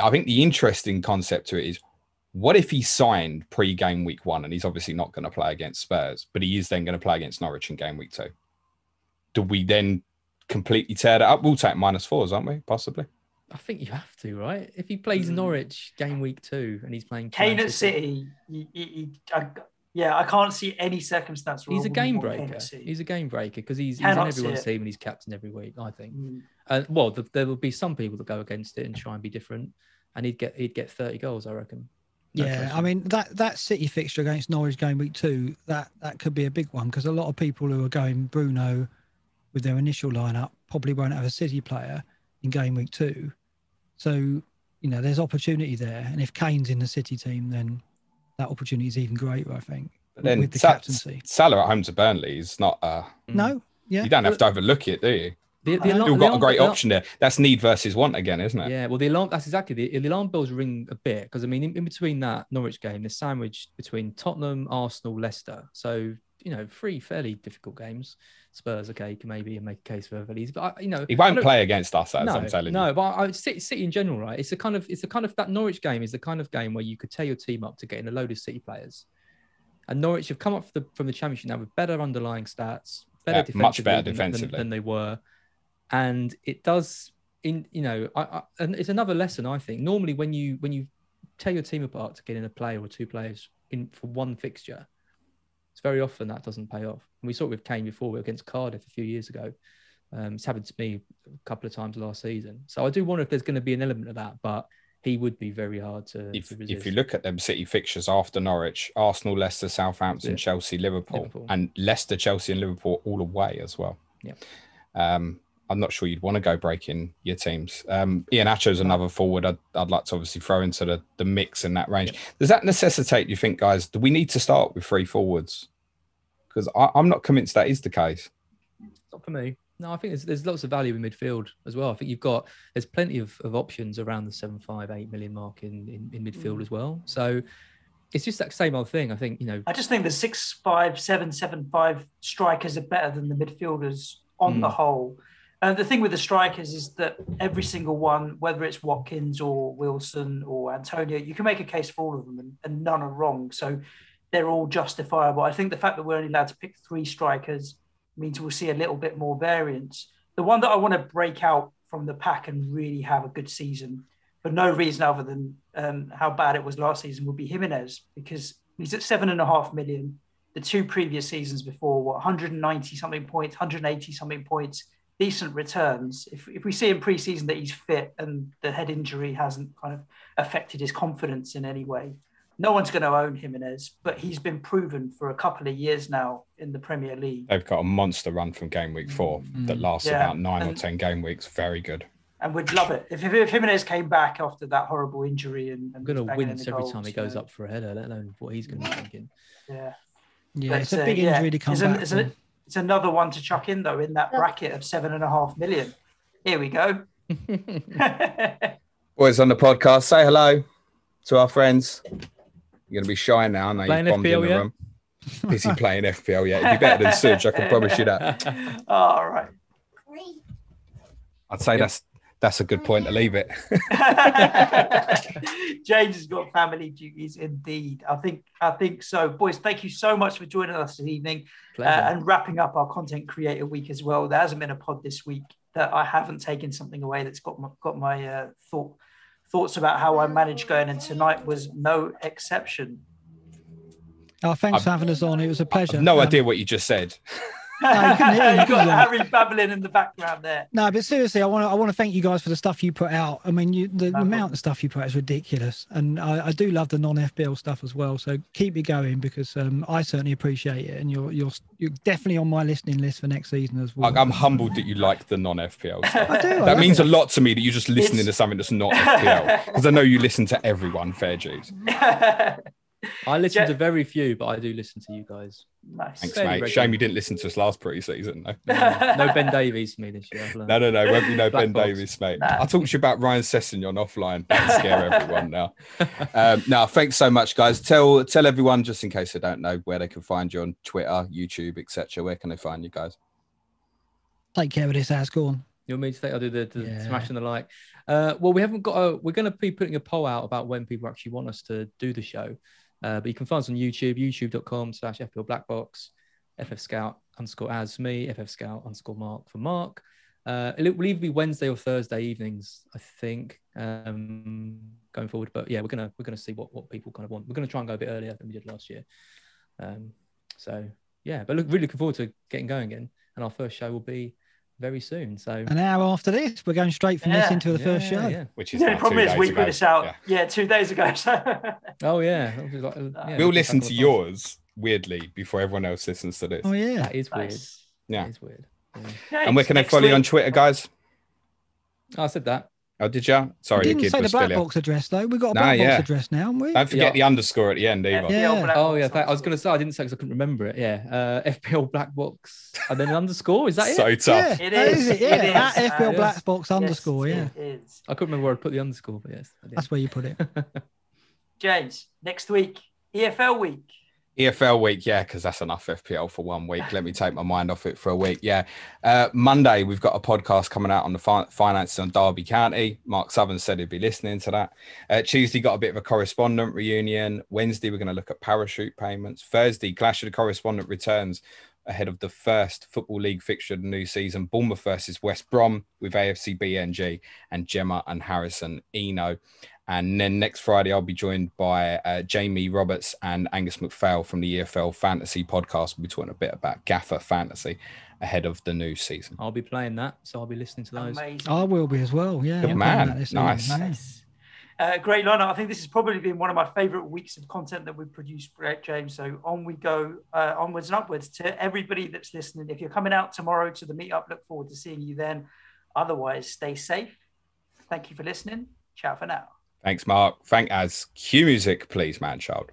I think the interesting concept to it is, what if he signed pre-game week 1 and he's obviously not going to play against Spurs, but he is then going to play against Norwich in game week 2? Do we then completely tear that up? We'll take -4s, aren't we? Possibly. I think you have to, right? If he plays Norwich game week 2 and he's playing Kane at City, I can't see any circumstance where he's a game breaker. He's a game breaker because he's on everyone's team and he's captain every week, I think. Well, there will be some people that go against it and try and be different, and he'd get 30 goals, I reckon. Yeah, I mean that City fixture against Norwich game week 2, that could be a big one because a lot of people who are going Bruno with their initial lineup probably won't have a City player in game week 2. So, you know, there's opportunity there. And if Kane's in the City team, then that opportunity is even greater, I think. But then with the captaincy. Salah at home to Burnley is not no, yeah. You don't have to overlook it, do you? You've got a great option there. That's need versus want again, isn't it? Yeah, well, the alarm, that's exactly the alarm bells ring a bit because, I mean, in between that Norwich game, they're sandwiched between Tottenham, Arsenal, Leicester. So, you know, 3 fairly difficult games. Spurs, okay, can maybe make a case for a release, but you know, he won't play against us. As I'm telling you. No, but City in general, right? It's the kind of that Norwich game is the kind of game where you could tear your team up to get in a load of City players. And Norwich have come up from the Championship now with better underlying stats, much better defensively than they were, and it does. And it's another lesson I think. Normally, when you tear your team apart to get in a player or 2 players in for one fixture, it's very often that doesn't pay off. And we saw it with Kane before. We were against Cardiff a few years ago. It's happened to me a couple of times last season. So I do wonder if there's going to be an element of that, but he would be very hard to resist. If you look at them City fixtures after Norwich, Arsenal, Leicester, Southampton, Chelsea, Liverpool. And Leicester, Chelsea and Liverpool all away as well. Yeah. I'm not sure you'd want to go breaking your teams. Iheanacho's another forward I'd like to obviously throw into the mix in that range. Does that necessitate, you think, guys, do we need to start with three forwards? Because I'm not convinced that is the case. Not for me. No, I think there's lots of value in midfield as well. I think you've got, there's plenty of options around the 7, 5, 8 million mark in midfield as well. So it's just that same old thing. I think, you know, I just think the 6, 5, 7, 7, 5 strikers are better than the midfielders on the whole. And the thing with the strikers is that every single one, whether it's Watkins or Wilson or Antonio, you can make a case for all of them, and none are wrong. So they're all justifiable. I think the fact that we're only allowed to pick 3 strikers means we'll see a little bit more variance. The one that I want to break out from the pack and really have a good season for no reason other than how bad it was last season would be Jimenez, because he's at 7.5 million. The 2 previous seasons before were 190 something points, 180 something points, decent returns. If we see in pre-season that he's fit and the head injury hasn't kind of affected his confidence in any way, no one's going to own Jimenez, but he's been proven for a couple of years now in the Premier League. They've got a monster run from game week 4 that lasts about 9 or 10 game weeks. Very good. And we'd love it. If Jimenez came back after that horrible injury and going to wince every time he goes up for a header, let alone what he's going to be thinking. Yeah. Yeah, but it's a big injury to come back. It's another one to chuck in, though, in that bracket of 7.5 million. Here we go. Boys on the podcast, say hello to our friends. You're going to be shy now. I know you've bombed in the room. Busy playing FPL, yeah. It'd be better than Such, I can promise you that. All right. I'd say that's a good point to leave it. James has got family duties indeed. I think so. Boys, thank you so much for joining us this evening and wrapping up our Content Creator Week as well. There hasn't been a pod this week that I haven't taken something away that's got my thoughts about how I managed going, and tonight was no exception. Oh, thanks for having us on. It was a pleasure. I've no idea what you just said. No, you couldn't hear, you got Harry babbling in the background there. No, but seriously, I want to thank you guys for the stuff you put out. I mean, the amount of stuff you put out is ridiculous, and I do love the non-FBL stuff as well. So keep it going, because I certainly appreciate it, and you're definitely on my listening list for next season as well. I'm humbled that you like the non-FBL stuff. I do. That means a lot to me that you're just listening to something that's not FBL, because I know you listen to everyone. Fair dues. I listen to very few, but I do listen to you guys. Nice. Thanks, mate. Regular. Shame you didn't listen to us last pre-season. No Ben Davies for me this year. No, won't be no Ben Davies, mate. Nah. I'll talk to you about Ryan Sessegnon offline. That'll scare everyone now. Now, thanks so much, guys. Tell everyone, just in case they don't know, where they can find you on Twitter, YouTube, etc. Where can they find you guys? Take care of this ass, go on. You want me to take? I'll do the smashing the like. Well, we haven't got we're going to be putting a poll out about when people actually want us to do the show. But you can find us on YouTube, youtube.com/FPL Black Box, FFScout_Az for me, FFScout_Mark for Mark. It will either be Wednesday or Thursday evenings, I think, going forward. But yeah, we're gonna see what people kind of want. We're gonna try and go a bit earlier than we did last year. So yeah, but really looking forward to getting going again. And our first show will be very soon. So an hour after this, we're going straight from this into the first show. Yeah. Which is the problem is we put this out 2 days ago. So. Oh yeah. We'll listen to yours weirdly before everyone else listens to this. Oh yeah, that is weird. Yeah, it's weird. Yeah. And where can I follow you on Twitter, guys? I said that. Oh, did you? Sorry, you didn't say the Black Box address though. We've got a Black Box address now, haven't we? Don't forget the underscore at the end either. Yeah. Oh yeah, I was going to say I didn't say because I couldn't remember it. Yeah, FPL Black Box and then an underscore. Is that it? So tough. Yeah, it is. It is. At FPL Black Box underscore. Yeah. It is. I couldn't remember where I put the underscore, but yes, that's where you put it. James, next week, EFL week. EFL week, yeah, because that's enough FPL for one week. Let me take my mind off it for a week, yeah. Monday, we've got a podcast coming out on the finances on Derby County. Mark Sutherns said he'd be listening to that. Tuesday, got a bit of a correspondent reunion. Wednesday, we're going to look at parachute payments. Thursday, Clash of the Correspondent returns ahead of the first Football League fixture of the new season, Bournemouth versus West Brom with AFC BNG and Gemma and Harrison Eno. And then next Friday, I'll be joined by Jamie Roberts and Angus McPhail from the EFL Fantasy Podcast. We'll be talking a bit about Gaffer Fantasy ahead of the new season. I'll be playing that, so I'll be listening to those. Amazing. I will be as well, yeah. Good man, nice. Great lineup. I think this has probably been one of my favourite weeks of content that we've produced, James. So on we go, onwards and upwards. To everybody that's listening, if you're coming out tomorrow to the meetup, look forward to seeing you then. Otherwise, stay safe. Thank you for listening. Ciao for now. Thanks, Mark. Thank Az. Cue music, please, man child.